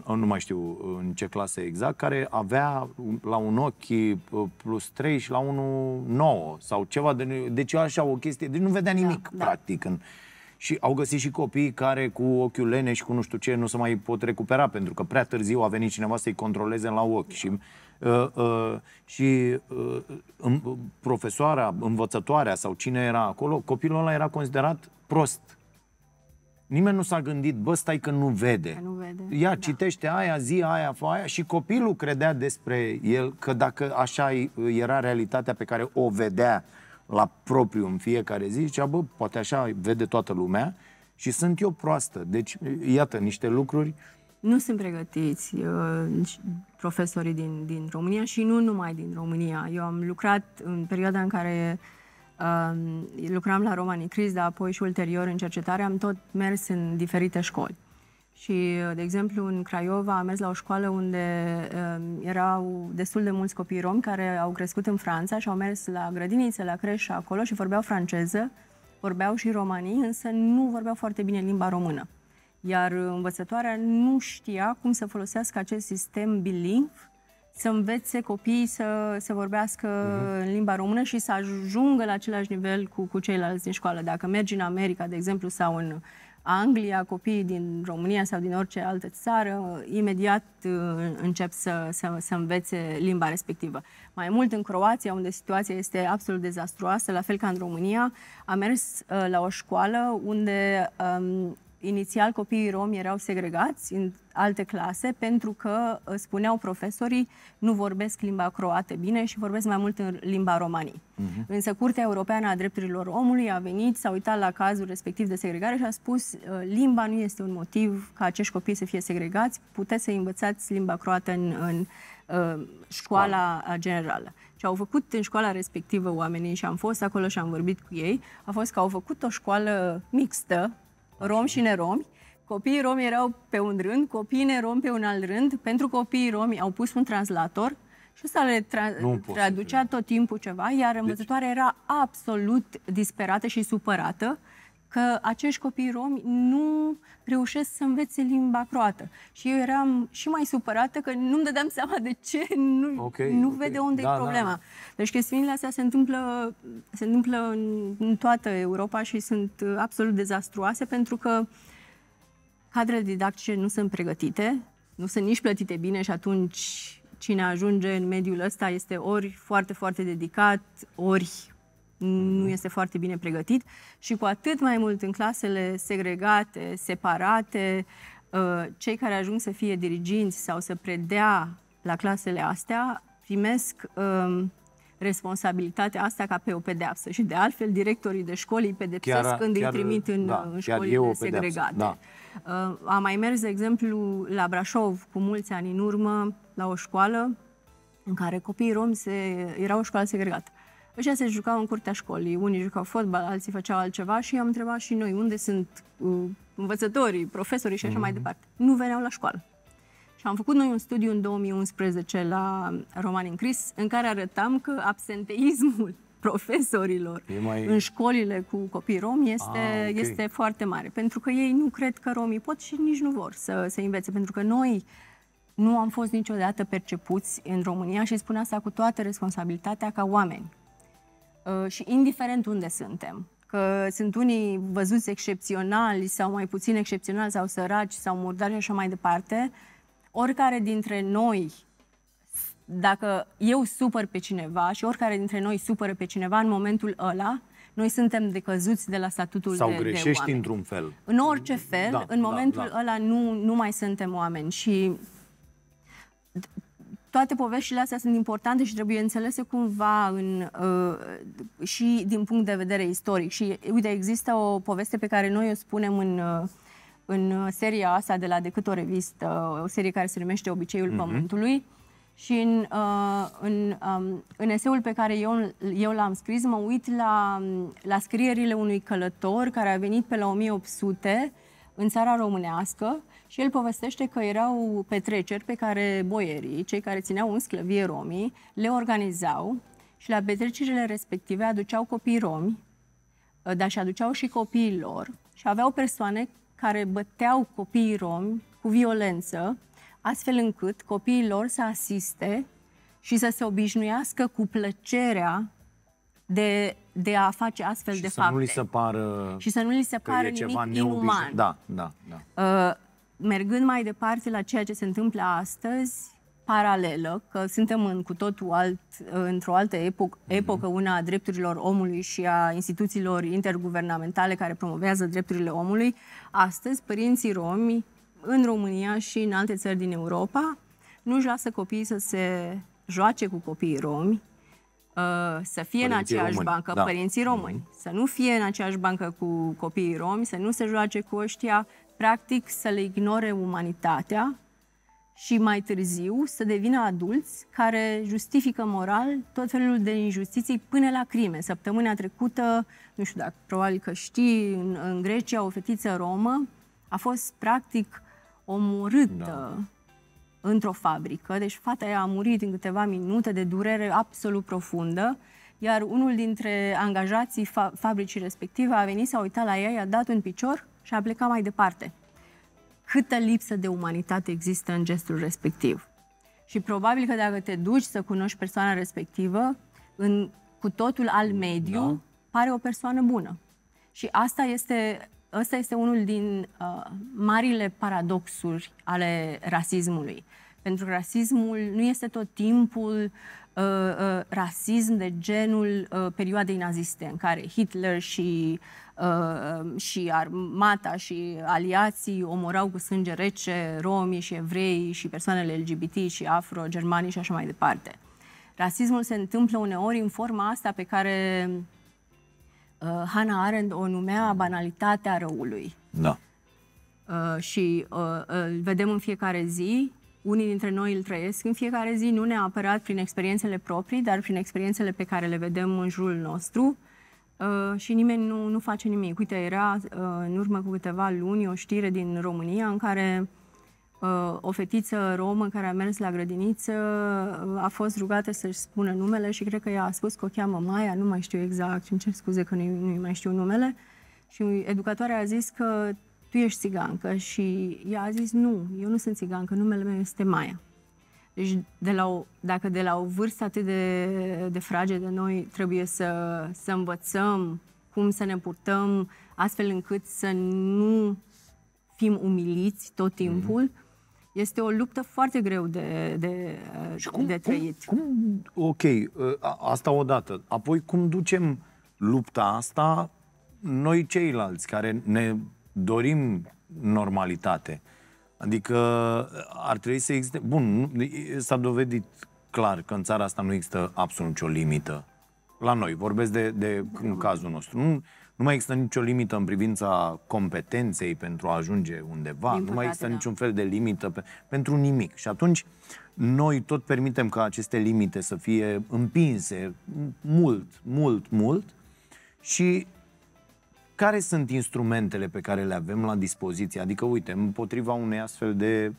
nu mai știu în ce clasă exact, care avea la un ochi +3 și la unul 9 sau ceva. Deci așa o chestie. Deci nu vedea nimic, practic. Și au găsit și copii care cu ochiul leneș și cu nu știu ce nu se mai pot recupera pentru că prea târziu a venit cineva să-i controleze la ochi. Și, profesoara, învățătoarea sau cine era acolo, copilul ăla era considerat prost. Nimeni nu s-a gândit, bă, stai că nu vede. Nu vede. Ia, citește aia, zi aia, fă aia. Și copilul credea despre el că dacă așa era realitatea pe care o vedea la propriu în fiecare zi, zicea, bă, poate așa vede toată lumea și sunt eu proastă. Deci, iată, niște lucruri. Nu sunt pregătiți profesorii din România și nu numai din România. Eu am lucrat în perioada în care lucram la Romani CRISS, dar apoi și ulterior în cercetare, am tot mers în diferite școli. Și, de exemplu, în Craiova am mers la o școală unde erau destul de mulți copii romi care au crescut în Franța și au mers la grădinițe, la creșă acolo și vorbeau franceză, vorbeau și romanii, însă nu vorbeau foarte bine limba română. Iar învățătoarea nu știa cum să folosească acest sistem bilingv să învețe copiii să se vorbească în limba română și să ajungă la același nivel cu ceilalți din școală. Dacă mergi în America, de exemplu, sau în Anglia, copiii din România sau din orice altă țară, imediat încep să învețe limba respectivă. Mai mult în Croația, unde situația este absolut dezastruoasă, la fel ca în România, am mers la o școală unde inițial copiii romi erau segregați în alte clase pentru că, spuneau profesorii, nu vorbesc limba croată bine și vorbesc mai mult în limba romanii. Însă Curtea Europeană a Drepturilor Omului a venit, s-a uitat la cazul respectiv de segregare și a spus limba nu este un motiv ca acești copii să fie segregați, puteți să învățați limba croată în școala generală. Ce au făcut în școala respectivă oamenii, și am fost acolo și am vorbit cu ei, a fost că au făcut o școală mixtă, romi și neromi. Copiii romi erau pe un rând, copiii neromi pe un alt rând. Pentru copiii romi au pus un translator și ăsta le traducea tot timpul ceva, iar învățătoarea era absolut disperată și supărată că acești copii romi nu reușesc să învețe limba croată. Și eu eram și mai supărată că nu-mi dădeam seama de ce nu vede unde e problema. Da. Deci chestiunile astea se întâmplă în toată Europa și sunt absolut dezastruoase pentru că cadrele didactice nu sunt pregătite, nu sunt nici plătite bine și atunci cine ajunge în mediul ăsta este ori foarte, foarte dedicat, ori nu este foarte bine pregătit și cu atât mai mult în clasele segregate, separate, cei care ajung să fie diriginți sau să predea la clasele astea primesc responsabilitatea asta ca pe o pedeapsă și de altfel directorii de școli îi pedepsesc când îi trimit în școlile segregate. Da. Am mai mers, de exemplu, la Brașov cu mulți ani în urmă la o școală în care copiii romi era o școală segregată. Ăștia se jucau în curtea școlii, unii jucau fotbal, alții făceau altceva și am întrebat și noi unde sunt învățătorii, profesorii și așa mai departe. Nu veneau la școală. Și am făcut noi un studiu în 2011 la Romani CRISS în care arătam că absenteismul profesorilor în școlile cu copii romi este, este foarte mare. Pentru că ei nu cred că romii pot și nici nu vor să, învețe. Pentru că noi nu am fost niciodată percepuți în România, și spun asta cu toată responsabilitatea, ca oameni. Și indiferent unde suntem. Că sunt unii văzuți excepționali sau mai puțin excepționali sau săraci sau murdari și așa mai departe. Oricare dintre noi, dacă eu supăr pe cineva și oricare dintre noi supără pe cineva, în momentul ăla, noi suntem decăzuți de la statutul de oameni. Sau greșești într-un fel. În orice fel, da, în momentul ăla nu mai suntem oameni. Și toate poveștile astea sunt importante și trebuie înțelese cumva în, și din punct de vedere istoric. Și uite, există o poveste pe care noi o spunem în seria asta de la Decât o Revistă, o serie care se numește Obiceiul Pământului. Și în eseul pe care eu l-am scris, mă uit la scrierile unui călător care a venit pe la 1800 în țara românească, și el povestește că erau petreceri pe care boierii, cei care țineau în sclavie romii, le organizau, și la petrecerile respective aduceau copii romi, dar și aduceau și copiii lor, și aveau persoane care băteau copiii romi cu violență, astfel încât copiii lor să asiste și să se obișnuiască cu plăcerea de a face astfel de fapte. Și să nu li se pară nimic inuman. Mergând mai departe la ceea ce se întâmplă astăzi, paralelă, că suntem într-o altă epocă, una a drepturilor omului și a instituțiilor interguvernamentale care promovează drepturile omului, astăzi părinții romi în România și în alte țări din Europa nu-și lasă copiii să se joace cu copiii romi, să fie în aceeași bancă, părinții români, să nu fie în aceeași bancă cu copiii romi, să nu se joace cu ăștia, practic să le ignore umanitatea și mai târziu să devină adulți care justifică moral tot felul de injustiții până la crime. Săptămâna trecută, nu știu dacă probabil că știi, în Grecia o fetiță romă a fost practic omorâtă într-o fabrică, deci fata ea a murit în câteva minute de durere absolut profundă, iar unul dintre angajații fabricii respective a venit, s-a uitat la ea, i-a dat un picior și a plecat mai departe. Câtă lipsă de umanitate există în gestul respectiv. Și probabil că dacă te duci să cunoști persoana respectivă, cu totul alt mediu, pare o persoană bună. Și asta este unul din marile paradoxuri ale rasismului. Pentru că rasismul nu este tot timpul rasism de genul perioadei naziste, în care Hitler și armata și aliații omorau cu sânge rece romii și evrei și persoanele LGBT și afro-germanii și așa mai departe. Rasismul se întâmplă uneori în forma asta pe care Hannah Arendt o numea banalitatea răului. Și îl vedem în fiecare zi. Unii dintre noi îl trăiesc în fiecare zi, nu neapărat prin experiențele proprii, dar prin experiențele pe care le vedem în jurul nostru, și nimeni nu face nimic. Uite, era în urmă cu câteva luni o știre din România în care o fetiță romă care a mers la grădiniță a fost rugată să-și spună numele și cred că ea a spus că o cheamă Maia, nu mai știu exact, îmi cer scuze că nu mai știu numele, și educatoarea a zis că tu ești țigancă, și ea a zis nu, eu nu sunt țigancă, numele meu este Maia. Deci dacă de la o vârstă atât de fragedă noi trebuie să învățăm cum să ne purtăm astfel încât să nu fim umiliți tot timpul, este o luptă foarte greu de trăit. Asta odată. Apoi cum ducem lupta asta noi ceilalți care ne dorim normalitate? Adică ar trebui să existe... Bun, s-a dovedit clar că în țara asta nu există absolut nicio limită. La noi, vorbesc de cazul nostru. Nu mai există nicio limită în privința competenței pentru a ajunge undeva. Nu mai există niciun fel de limită pentru nimic. Și atunci noi tot permitem ca aceste limite să fie împinse mult. Și care sunt instrumentele pe care le avem la dispoziție? Adică, uite, împotriva unei astfel de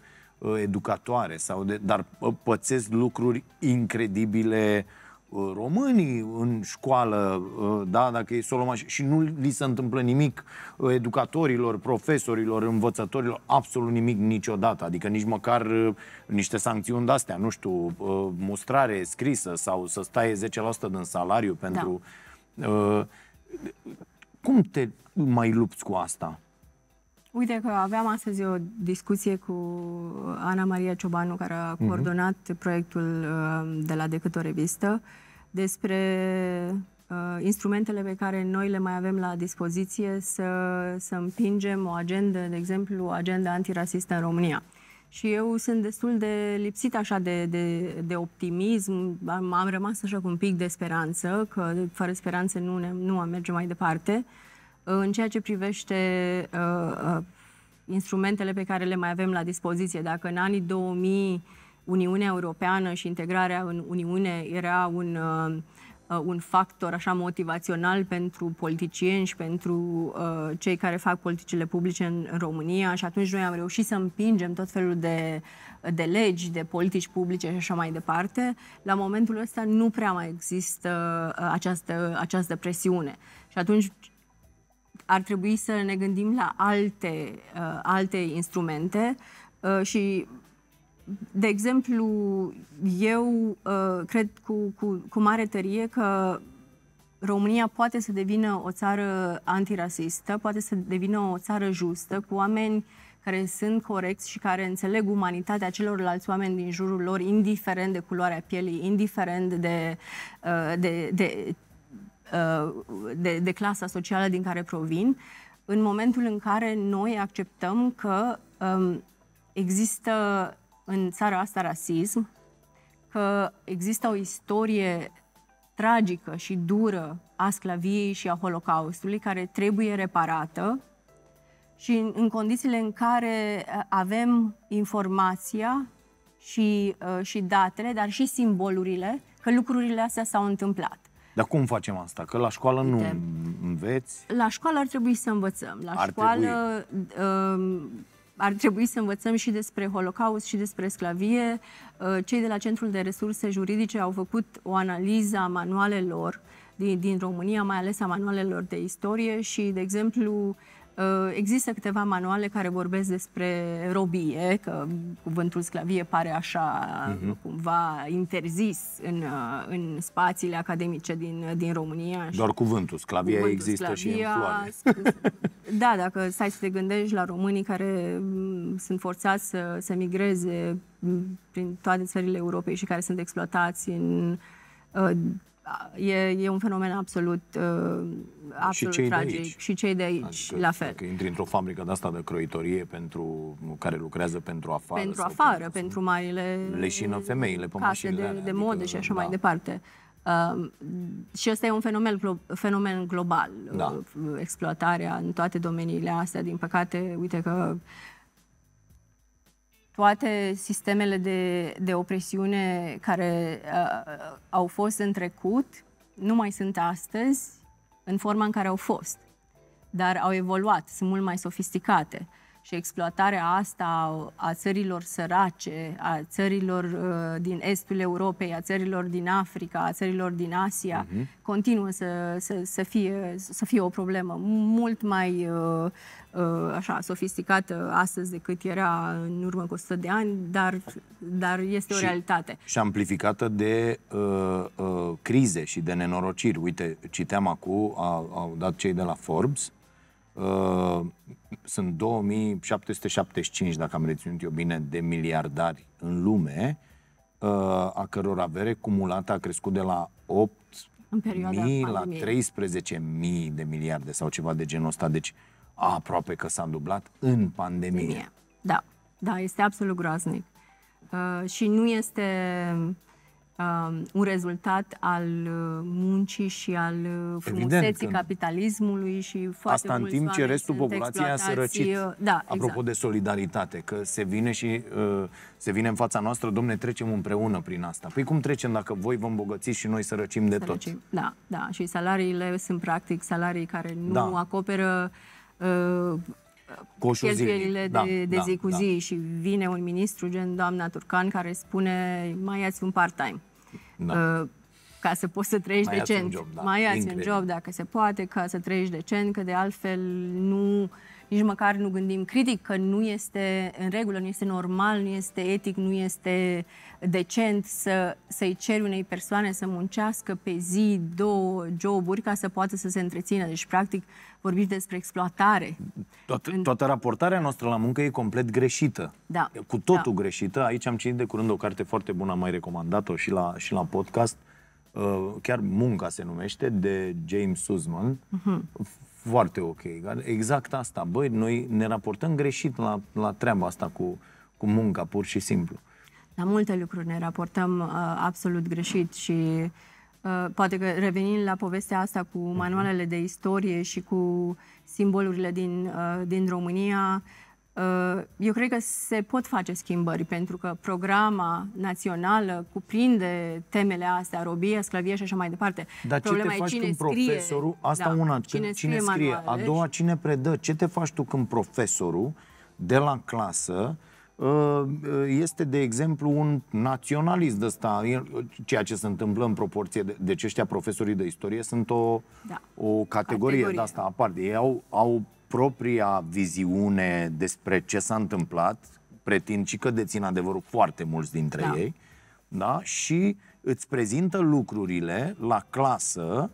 educatoare, dar pățesc lucruri incredibile românii în școală, da, dacă e să o luăm așa, și nu li se întâmplă nimic educatorilor, profesorilor, învățătorilor, absolut nimic niciodată, adică nici măcar niște sancțiuni de-astea, nu știu, mustrare scrisă sau să staie 10% din salariu pentru... Da. Cum te mai lupți cu asta? Uite că aveam astăzi o discuție cu Ana Maria Ciobanu, care a coordonat proiectul de la Decât o Revistă, despre instrumentele pe care noi le mai avem la dispoziție să împingem o agendă, de exemplu, agenda antirasistă în România. Și eu sunt destul de lipsit așa de optimism, am rămas așa cu un pic de speranță, că fără speranță nu am merge mai departe. În ceea ce privește instrumentele pe care le mai avem la dispoziție, dacă în anii 2000 Uniunea Europeană și integrarea în Uniune era un factor așa motivațional pentru politicieni și pentru cei care fac politicile publice în România, și atunci noi am reușit să împingem tot felul de legi, de politici publice și așa mai departe, la momentul ăsta nu prea mai există această presiune. Și atunci ar trebui să ne gândim la alte instrumente și, de exemplu, eu cred cu mare tărie că România poate să devină o țară antirasistă, poate să devină o țară justă, cu oameni care sunt corecți și care înțeleg umanitatea celorlalți oameni din jurul lor, indiferent de culoarea pielii, indiferent de clasa socială din care provin, în momentul în care noi acceptăm că există în țara asta rasism, că există o istorie tragică și dură a sclaviei și a Holocaustului, care trebuie reparată, și în condițiile în care avem informația și datele, dar și simbolurile, că lucrurile astea s-au întâmplat. Dar cum facem asta? Că la școală nu înveți? La școală ar trebui să învățăm. Ar trebui să învățăm și despre Holocaust și despre sclavie. Cei de la Centrul de Resurse Juridice au făcut o analiză a manualelor din România, mai ales a manualelor de istorie și, de exemplu, există câteva manuale care vorbesc despre robie, că cuvântul sclavie pare așa cumva interzis în spațiile academice din România. Doar cuvântul sclavie există și în floare. Da, dacă stai să te gândești la românii care sunt forțați să migreze prin toate țările Europei și care sunt exploatați în... E un fenomen absolut tragic. Și cei de aici, adică, la fel. Că intri într-o fabrică de asta de croitorie care lucrează pentru afară. Pentru afară, pentru marile leșină femeile pe mașinile de, alea, de modă, adică, și așa mai departe. Și ăsta e un fenomen global. Da. Exploatarea în toate domeniile astea, din păcate, uite că toate sistemele de opresiune care au fost în trecut nu mai sunt astăzi în forma în care au fost, dar au evoluat, sunt mult mai sofisticate. Și exploatarea asta a țărilor sărace, a țărilor din estul Europei, a țărilor din Africa, a țărilor din Asia, continuă să fie o problemă mult mai așa, sofisticată astăzi decât era în urmă cu 100 de ani, dar este o realitate. Și amplificată de crize și de nenorociri. Uite, citeam acum, au dat cei de la Forbes, sunt 2775, dacă am reținut eu bine, de miliardari în lume, a căror avere cumulată a crescut de la 8.000 la 13.000 de miliarde sau ceva de genul ăsta, deci aproape că s-a dublat în pandemie. Da, da, este absolut groaznic. Și nu este un rezultat al muncii și al frumuseții capitalismului și foarte asta în timp ce restul populației a sărăcit. Da, apropo de solidaritate, că se vine și se vine în fața noastră, domne, trecem împreună prin asta. Păi cum trecem dacă voi vă îmbogățiți și noi sărăcim de tot? Da, da, și salariile sunt practic salarii care nu acoperă cheltuielile de zi cu zi, și vine un ministru gen doamna Turcan care spune mai ia-ți un part-time. Da. ca să poți să trăiești decent. Mai ia-ți un job dacă se poate, ca să trăiești decent, că de altfel nu, nici măcar nu gândim critic, că nu este în regulă, nu este normal, nu este etic, nu este decent să-i ceri unei persoane să muncească pe zi 2 joburi ca să poată să se întrețină. Deci, practic, vorbim despre exploatare. Toată raportarea noastră la muncă e complet greșită. Da. Cu totul greșită. Aici am citit de curând o carte foarte bună, am mai recomandat-o și la podcast, chiar Munca se numește, de James Sussman. Foarte ok. Exact asta. Băi, noi ne raportăm greșit la treaba asta cu munca, pur și simplu. La multe lucruri ne raportăm absolut greșit și poate că revenind la povestea asta cu manualele de istorie și cu simbolurile din România, eu cred că se pot face schimbări, pentru că programa națională cuprinde temele astea, robie, sclavie și așa mai departe. Dar problema ce te faci cine când scrie, profesorul, asta da, una, cine scrie a doua cine predă, ce te faci tu când profesorul de la clasă este, de exemplu, un naționalist ăsta, ceea ce se întâmplă în proporție deci ăștia profesorii de istorie sunt o categorie de asta aparte. Ei au propria viziune despre ce s-a întâmplat, pretind și că dețin adevărul foarte mulți dintre ei, da? Și îți prezintă lucrurile la clasă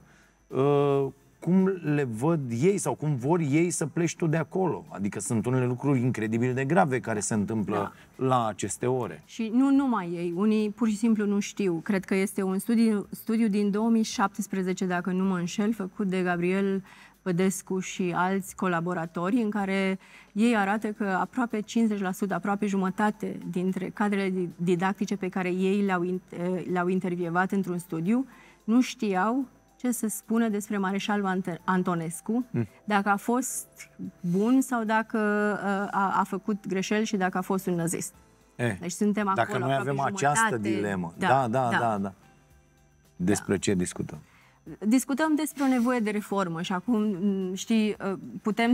cum le văd ei sau cum vor ei să pleci tu de acolo. Adică sunt unele lucruri incredibil de grave care se întâmplă la aceste ore. Și nu numai ei, unii pur și simplu nu știu. Cred că este un studiu din 2017, dacă nu mă înșel, făcut de Gabriel Băsescu și alți colaboratori, în care ei arată că aproape 50%, aproape jumătate dintre cadrele didactice pe care ei le-au intervievat într-un studiu nu știau ce se spune despre mareșalul Antonescu, dacă a fost bun sau dacă a făcut greșeli și dacă a fost un nazist. Deci suntem acolo. Dacă noi avem această dilemă. Da. Despre ce discutăm? Discutăm despre o nevoie de reformă și acum, știi, putem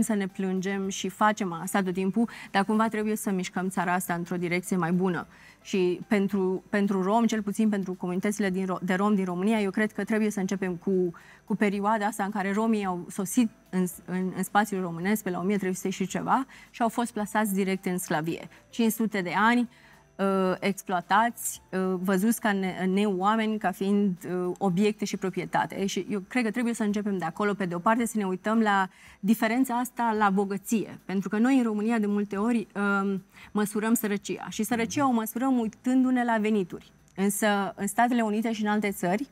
să ne plângem și facem asta tot timpul, dar cumva trebuie să mișcăm țara asta într-o direcție mai bună. Și pentru rom, cel puțin pentru comunitățile de rom din România, eu cred că trebuie să începem cu perioada asta în care romii au sosit în spațiul românesc pe la 1300 și ceva și au fost plasați direct în sclavie. 500 de ani, exploatați, văzuți ca oameni, ca fiind obiecte și proprietate. Și eu cred că trebuie să începem de acolo, pe de o parte, să ne uităm la diferența asta la bogăție. Pentru că noi în România de multe ori măsurăm sărăcia. Și sărăcia o măsurăm uitându-ne la venituri. Însă în Statele Unite și în alte țări,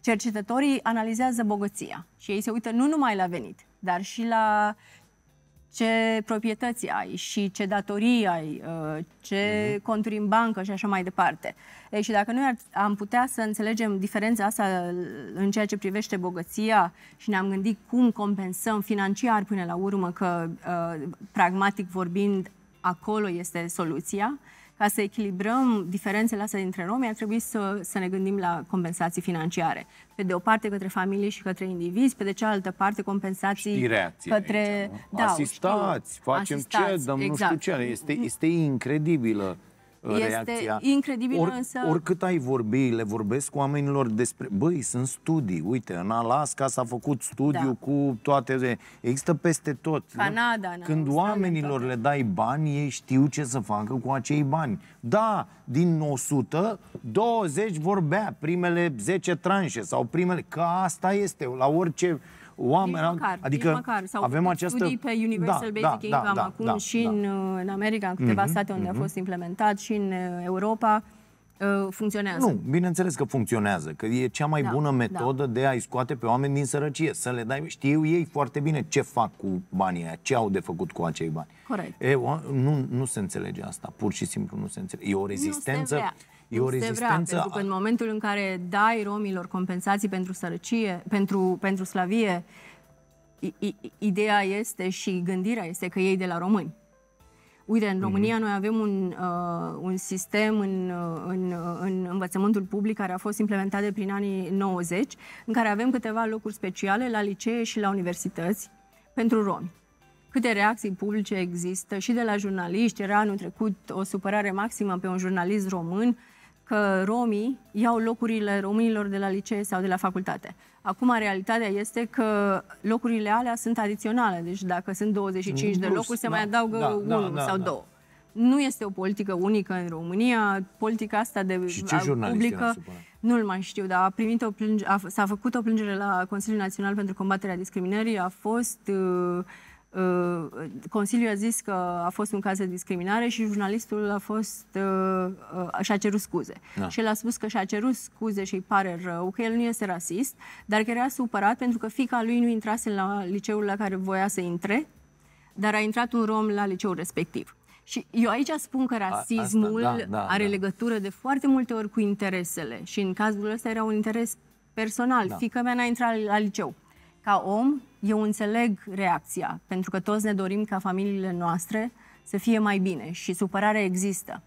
cercetătorii analizează bogăția. Și ei se uită nu numai la venit, dar și la ce proprietăți ai și ce datorii ai, ce conturi în bancă și așa mai departe. Ei, și dacă noi am putea să înțelegem diferența asta în ceea ce privește bogăția și ne-am gândit cum compensăm financiar până la urmă, că pragmatic vorbind acolo este soluția, ca să echilibrăm diferențele astea dintre romi, ar trebui să ne gândim la compensații financiare. Pe de o parte către familii și către indivizi, pe de cealaltă parte compensații către... Aici, da, asistați, facem asistați, ce, dăm exact. Nu știu ce. Este incredibilă reacția. Este incredibilă, însă... Oricât ai vorbi, le vorbesc cu oamenilor despre... Băi, sunt studii, uite, în Alaska s-a făcut studiu cu toate... Există peste tot. Canada, când oamenilor le dai bani, ei știu ce să facă cu acei bani. Da, din 100, 20 vor bea primele 10 tranșe sau primele... Că asta este, la orice... Oameni, nici măcar. Sau avem această... studii pe Universal Basic Income acum și în America, în câteva state unde a fost implementat, și în Europa, funcționează. Nu, bineînțeles că funcționează, că e cea mai bună metodă de a-i scoate pe oameni din sărăcie, să le dai, știu ei foarte bine ce fac cu banii aia, ce au de făcut cu acei bani. Corect. Nu se înțelege asta, pur și simplu nu se înțelege. E o rezistență... pentru că în momentul în care dai romilor compensații pentru sărăcie, pentru sclavie, ideea este și gândirea este că ei de la români. Uite, în România noi avem un sistem în învățământul public care a fost implementat de prin anii 90, în care avem câteva locuri speciale la licee și la universități pentru romi. Câte reacții publice există și de la jurnaliști. Era anul trecut o supărare maximă pe un jurnalist român că romii iau locurile românilor de la licee sau de la facultate. Acum, realitatea este că locurile alea sunt adiționale. Deci dacă sunt 25 de locuri, se mai adaugă unul sau două. Nu este o politică unică în România. Politica asta de publică nu-l mai știu, dar a primit o s-a făcut o plângere la Consiliul Național pentru Combaterea Discriminării. A fost Consiliul a zis că a fost un caz de discriminare și jurnalistul a fost și-a cerut scuze. Da. Și el a spus că și-a cerut scuze și îi pare rău, că el nu este rasist, dar că era supărat pentru că fiica lui nu intrase la liceul la care voia să intre, dar a intrat un rom la liceul respectiv. Și eu aici spun că rasismul are legătură de foarte multe ori cu interesele și în cazul ăsta era un interes personal. Da. Fiica mea n-a intrat la liceu. Ca om, eu înțeleg reacția, pentru că toți ne dorim ca familiile noastre să fie mai bine și supărarea există.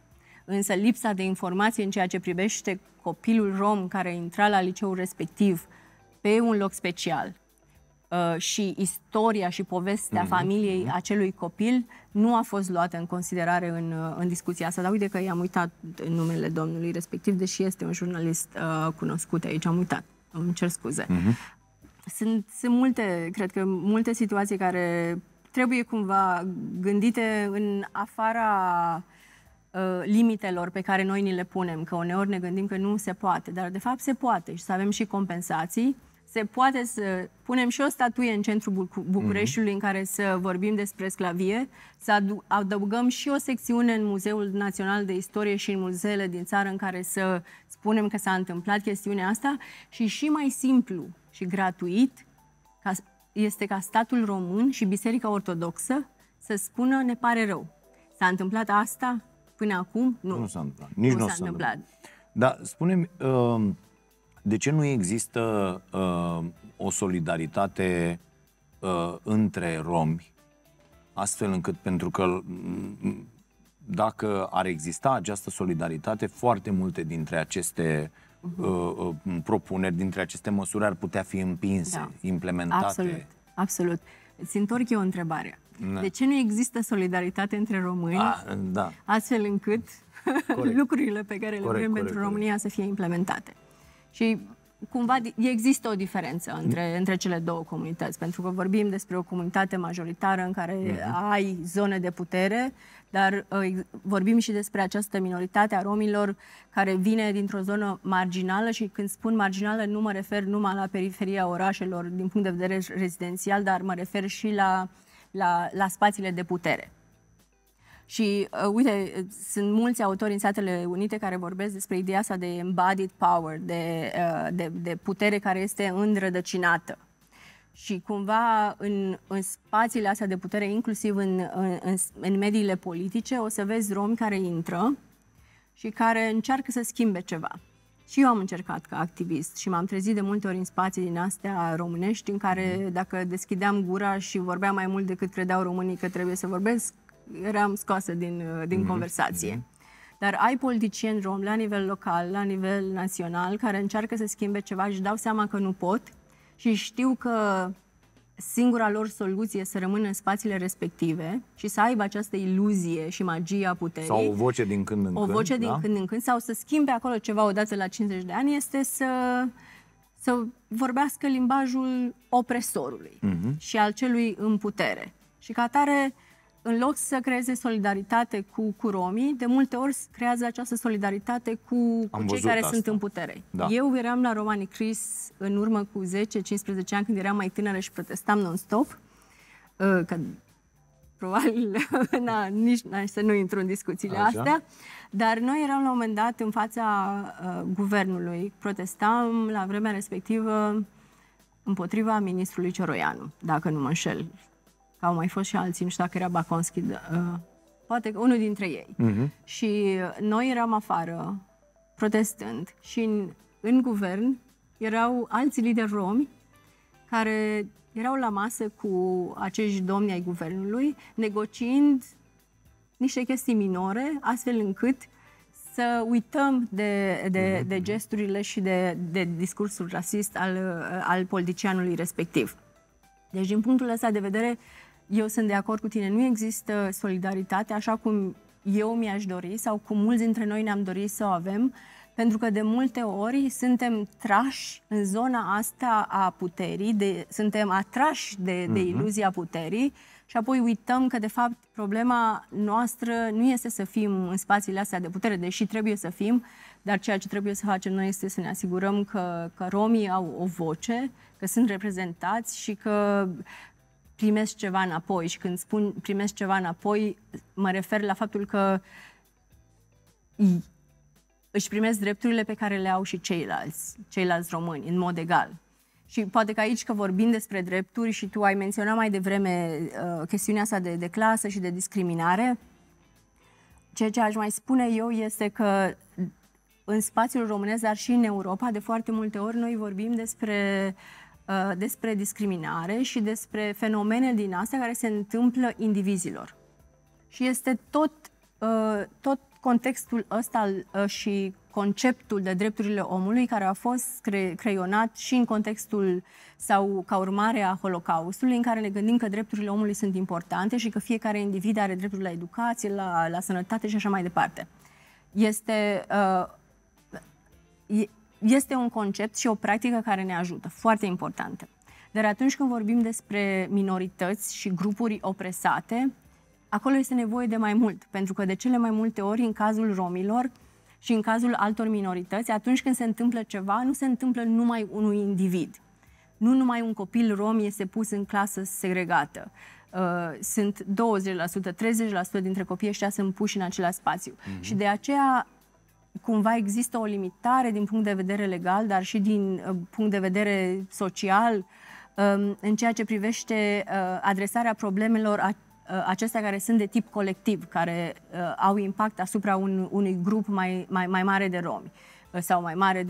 Însă lipsa de informație în ceea ce privește copilul rom care a intrat la liceul respectiv pe un loc special și istoria și povestea familiei acelui copil nu a fost luată în considerare în discuția asta. Dar uite că i-am uitat numele domnului respectiv, deși este un jurnalist cunoscut aici, am uitat, îmi cer scuze. Sunt multe, cred că multe situații care trebuie cumva gândite în afara limitelor pe care noi ni le punem, că uneori ne gândim că nu se poate, dar de fapt se poate și să avem și compensații. Se poate să punem și o statuie în centrul Bucureștiului în care să vorbim despre sclavie, să adăugăm și o secțiune în Muzeul Național de Istorie și în muzeele din țară în care să spunem că s-a întâmplat chestiunea asta și mai simplu și gratuit este ca statul român și Biserica Ortodoxă să spună ne pare rău. S-a întâmplat asta până acum? Nu. Nu s-a întâmplat. Nici nu s-a întâmplat. Dar spune-mi, de ce nu există o solidaritate între romi, astfel încât, pentru că dacă ar exista această solidaritate, foarte multe dintre aceste propuneri, dintre aceste măsuri ar putea fi împinse, implementate. Absolut, absolut. Îți întorc eu întrebarea. De ce nu există solidaritate între români, astfel încât lucrurile pe care le vrem pentru România să fie implementate? Și cumva există o diferență între cele două comunități, pentru că vorbim despre o comunitate majoritară în care ai zone de putere, dar vorbim și despre această minoritate a romilor care vine dintr-o zonă marginală și când spun marginală nu mă refer numai la periferia orașelor din punct de vedere rezidențial, dar mă refer și la spațiile de putere. Și, uite, sunt mulți autori în Statele Unite care vorbesc despre ideea asta de embodied power, de putere care este înrădăcinată. Și cumva în spațiile astea de putere, inclusiv în mediile politice, o să vezi romi care intră și care încearcă să schimbe ceva. Și eu am încercat ca activist și m-am trezit de multe ori în spații din astea românești în care, dacă deschideam gura și vorbeam mai mult decât credeau românii că trebuie să vorbesc, eram scoasă din conversație. Dar ai politicieni romi la nivel local, la nivel național, care încearcă să schimbe ceva și dau seama că nu pot și știu că singura lor soluție e să rămână în spațiile respective și să aibă această iluzie și magia puterii. Sau o voce din când în când. O voce din când în când sau să schimbe acolo ceva odată la 50 de ani este să vorbească limbajul opresorului și al celui în putere. Și ca atare, în loc să creeze solidaritate cu romii, de multe ori creează această solidaritate cu cei care sunt în putere. Da. Eu eram la Romani CRISS în urmă cu 10-15 ani, când eram mai tânără și protestam non-stop, că probabil nici să nu intru în discuțiile astea, dar noi eram la un moment dat în fața guvernului. Protestam la vremea respectivă împotriva ministrului Cioroianu, dacă nu mă înșel. Au mai fost și alții, nu știu dacă era Baconski, poate unul dintre ei. Și noi eram afară, protestând, și în guvern erau alți lideri romi care erau la masă cu acești domni ai guvernului, negociind niște chestii minore, astfel încât să uităm de gesturile și de discursul rasist al politicianului respectiv. Deci, din punctul ăsta de vedere, eu sunt de acord cu tine. Nu există solidaritate așa cum eu mi-aș dori sau cum mulți dintre noi ne-am dorit să o avem, Pentru că de multe ori suntem trași în zona asta a puterii, suntem atrași de iluzia puterii și apoi uităm că, de fapt, problema noastră nu este să fim în spațiile astea de putere, deși trebuie să fim, dar ceea ce trebuie să facem noi este să ne asigurăm că romii au o voce, că sunt reprezentați și că primesc ceva înapoi. Și când spun primesc ceva înapoi, mă refer la faptul că își primesc drepturile pe care le au și ceilalți români, în mod egal. Și poate că aici, că vorbim despre drepturi și tu ai menționat mai devreme chestiunea asta de clasă și de discriminare, ceea ce aș mai spune eu este că în spațiul românesc, dar și în Europa, de foarte multe ori noi vorbim despre discriminare și despre fenomene din astea care se întâmplă indivizilor. Și este tot contextul ăsta și conceptul de drepturile omului care a fost creionat și în contextul sau ca urmare a Holocaustului, în care ne gândim că drepturile omului sunt importante și că fiecare individ are dreptul la educație, la sănătate și așa mai departe. Este un concept și o practică care ne ajută, foarte importantă. Dar atunci când vorbim despre minorități și grupuri opresate, acolo este nevoie de mai mult, pentru că de cele mai multe ori, în cazul romilor și în cazul altor minorități, atunci când se întâmplă ceva, nu se întâmplă numai unui individ. Nu numai un copil rom este pus în clasă segregată. Sunt 20%, 30% dintre copiii ăștia sunt puși în același spațiu. Și de aceea cumva există o limitare din punct de vedere legal, dar și din punct de vedere social, în ceea ce privește adresarea problemelor acestea care sunt de tip colectiv, care au impact asupra unui grup mai mare de romi sau mai mare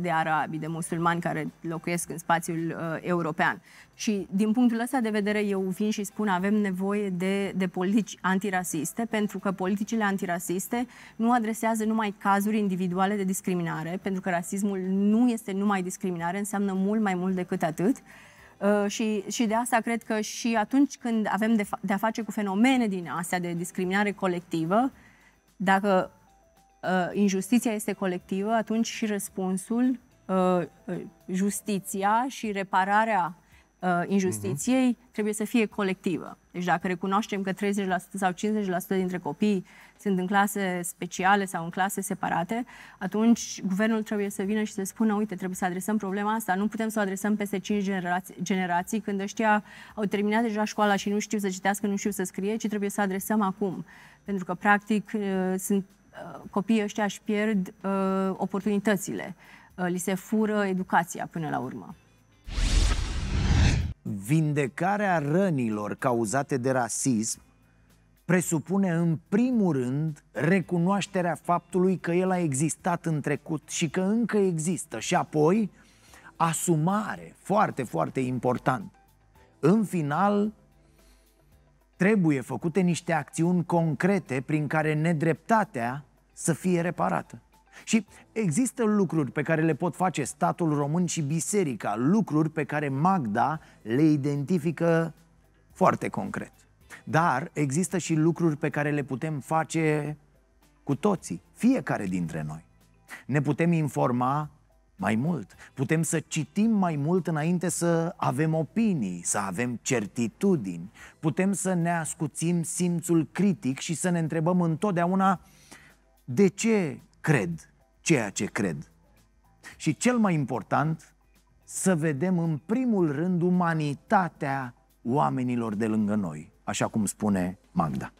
de arabi, de musulmani care locuiesc în spațiul european. Și din punctul ăsta de vedere eu vin și spun avem nevoie de politici antirasiste, pentru că politicile antirasiste nu adresează numai cazuri individuale de discriminare, pentru că rasismul nu este numai discriminare, înseamnă mult mai mult decât atât. Și de asta cred că și atunci când avem de-a face cu fenomene din astea de discriminare colectivă, dacă injustiția este colectivă, atunci și răspunsul, justiția și repararea injustiției trebuie să fie colectivă. Deci dacă recunoaștem că 30% sau 50% dintre copii sunt în clase speciale sau în clase separate, atunci guvernul trebuie să vină și să spună, uite, trebuie să adresăm problema asta, nu putem să o adresăm peste 5 generații, când ăștia au terminat deja școala și nu știu să citească, nu știu să scrie, ci trebuie să adresăm acum. Pentru că, practic, copiii ăștia își pierd oportunitățile, li se fură educația până la urmă. Vindecarea rănilor cauzate de rasism presupune în primul rând recunoașterea faptului că el a existat în trecut și că încă există și apoi asumare, foarte, foarte important. În final, trebuie făcute niște acțiuni concrete prin care nedreptatea să fie reparată. Și există lucruri pe care le pot face statul român și biserica, lucruri pe care Magda le identifică foarte concret. Dar există și lucruri pe care le putem face cu toții, fiecare dintre noi. Ne putem informa mai mult, putem să citim mai mult înainte să avem opinii, să avem certitudini, putem să ne ascuțim simțul critic și să ne întrebăm întotdeauna de ce cred ceea ce cred. Și cel mai important, să vedem în primul rând umanitatea oamenilor de lângă noi, așa cum spune Magda.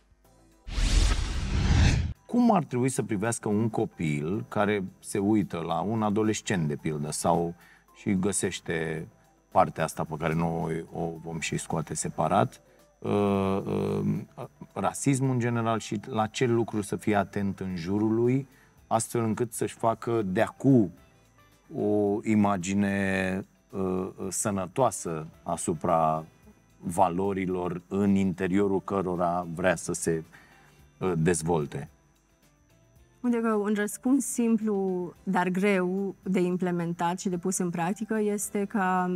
Cum ar trebui să privească un copil care se uită la un adolescent, de pildă, sau și găsește partea asta pe care noi o vom și scoate separat, rasismul în general și la ce lucruri să fie atent în jurul lui, astfel încât să-și facă de-acu o imagine sănătoasă asupra valorilor în interiorul cărora vrea să se dezvolte. Uite că un răspuns simplu, dar greu de implementat și de pus în practică este ca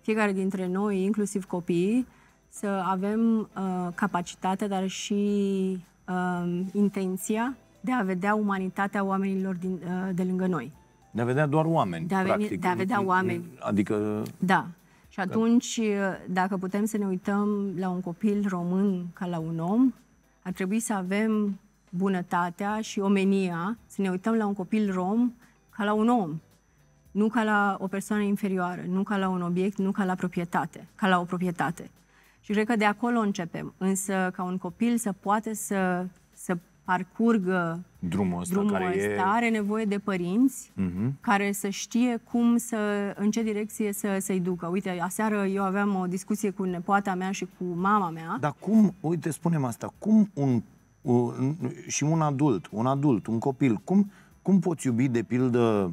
fiecare dintre noi, inclusiv copiii, să avem capacitatea, dar și intenția de a vedea umanitatea oamenilor din, de lângă noi. De a vedea doar oameni, practic. De a vedea oameni. Adică... Da. Și atunci, dacă putem să ne uităm la un copil român ca la un om, ar trebui să avem bunătatea și omenia, să ne uităm la un copil rom ca la un om, nu ca la o persoană inferioară, nu ca la un obiect, nu ca la proprietate, ca la o proprietate. Și cred că de acolo începem. Însă, ca un copil să poată să parcurgă drumul ăsta, are nevoie de părinți care să știe cum să, în ce direcție să-i ducă. Uite, aseară eu aveam o discuție cu nepoata mea și cu mama mea. Dar cum, uite, spunem asta, cum un copil, cum poți iubi, de pildă,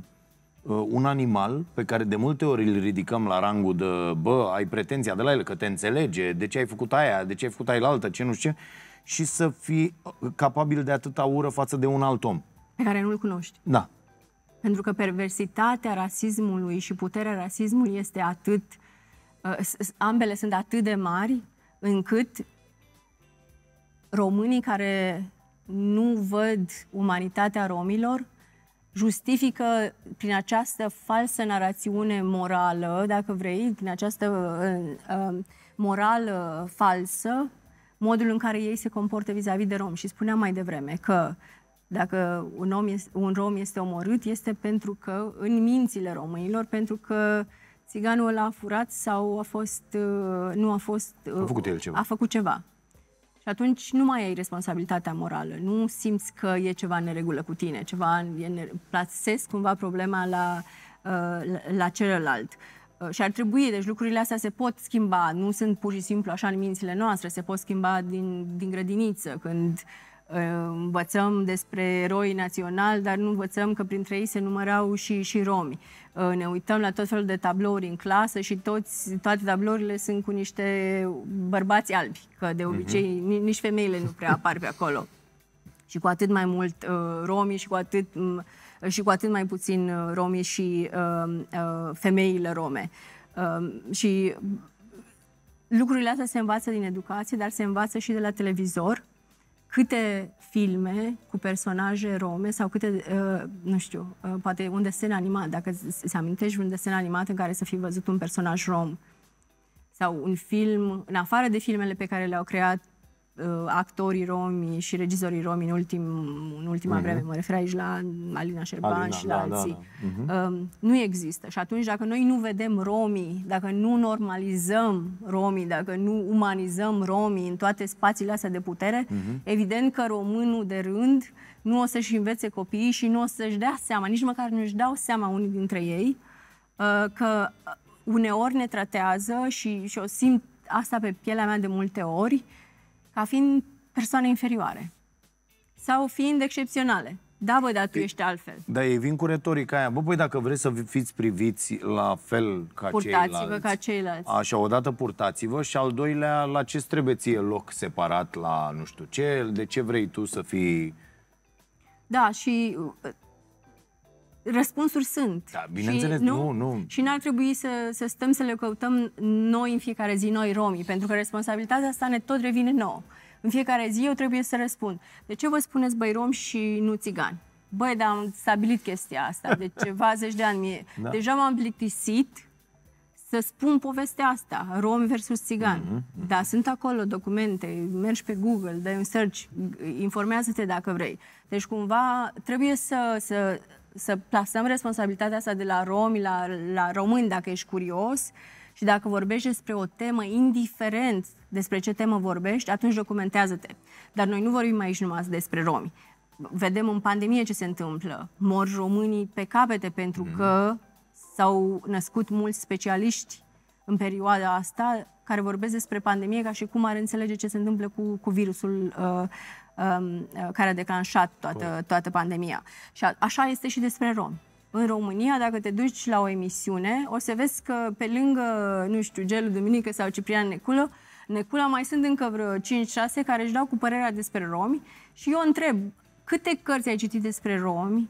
un animal pe care de multe ori îl ridicăm la rangul de, bă, ai pretenția de la el, că te înțelege, de ce ai făcut aia, de ce ai făcut ailaltă, ce nu știu ce, și să fii capabil de atâta ură față de un alt om pe care nu-l cunoști. Da. Pentru că perversitatea rasismului și puterea rasismului este atât, ambele sunt atât de mari, încât românii care nu văd umanitatea romilor justifică prin această falsă narațiune morală, dacă vrei, prin această morală falsă, modul în care ei se comportă vis-a-vis de rom. Și spuneam mai devreme că dacă un rom este omorât, este pentru că, în mințile românilor, pentru că țiganul ăla a furat sau a fost, nu a fost... A făcut el ceva. A făcut ceva. Și atunci nu mai ai responsabilitatea morală, nu simți că e ceva în neregulă cu tine, plasezi cumva problema la celălalt. Și ar trebui, deci lucrurile astea se pot schimba, nu sunt pur și simplu așa în mințile noastre, se pot schimba din grădiniță, când învățăm despre eroi naționali, dar nu învățăm că printre ei se numărau și romi. Ne uităm la tot felul de tablouri în clasă și toate tablourile sunt cu niște bărbați albi, că de obicei nici femeile nu prea apar pe acolo. Și cu atât mai mult romii și cu atât mai puțin romii și femeile rome. Și lucrurile astea se învață din educație, dar se învață și de la televizor. Câte filme cu personaje rome sau câte, nu știu, poate un desen animat, dacă se amintești un desen animat în care să fi văzut un personaj rom sau un film, în afară de filmele pe care le-au creat actorii romi și regizorii romi în ultima vreme, mă refer aici la Alina Șerban și la alții. Da. Nu există. Și atunci, dacă noi nu vedem romii, dacă nu normalizăm romii, dacă nu umanizăm romii în toate spațiile astea de putere, evident că românul de rând nu o să-și învețe copiii și nu o să-și dea seama, nici măcar nu-și dau seama unii dintre ei, că uneori ne tratează și o simt asta pe pielea mea de multe ori, ca fiind persoane inferioare sau fiind excepționale. Da, bă, dar tu ești altfel. Dar ei vin cu retorica aia. Bă, păi dacă vreți să fiți priviți la fel ca ceilalți... Purtați-vă ca ceilalți. Așa, odată purtați-vă și al doilea, la ce trebuie ție loc separat la nu știu ce, de ce vrei tu să fii... Da, și... Răspunsuri sunt. Da, bineînțeles, și nu. Și n-ar trebui să stăm să le căutăm noi în fiecare zi, noi romii, pentru că responsabilitatea asta ne tot revine nouă. În fiecare zi eu trebuie să răspund. De ce vă spuneți băi romi și nu țigani? Băi, dar am stabilit chestia asta de ceva zeci de ani. Da. Deja m-am plictisit să spun povestea asta, romi versus țigani. Dar sunt acolo documente, mergi pe Google, dai un search, informează-te dacă vrei. Deci cumva trebuie să plasăm responsabilitatea asta de la romi la români, dacă ești curios și dacă vorbești despre o temă, indiferent despre ce temă vorbești, atunci documentează-te. Dar noi nu vorbim aici numai despre romi. Vedem în pandemie ce se întâmplă. Mor românii pe capete pentru că s-au născut mulți specialiști în perioada asta care vorbesc despre pandemie ca și cum ar înțelege ce se întâmplă cu virusul care a declanșat toată pandemia. Și așa este și despre romi. În România, dacă te duci la o emisiune, o să vezi că pe lângă, nu știu, Gelu Duminică sau Ciprian Necula, mai sunt încă vreo 5-6 care își dau cu părerea despre romi și eu întreb, câte cărți ai citit despre romi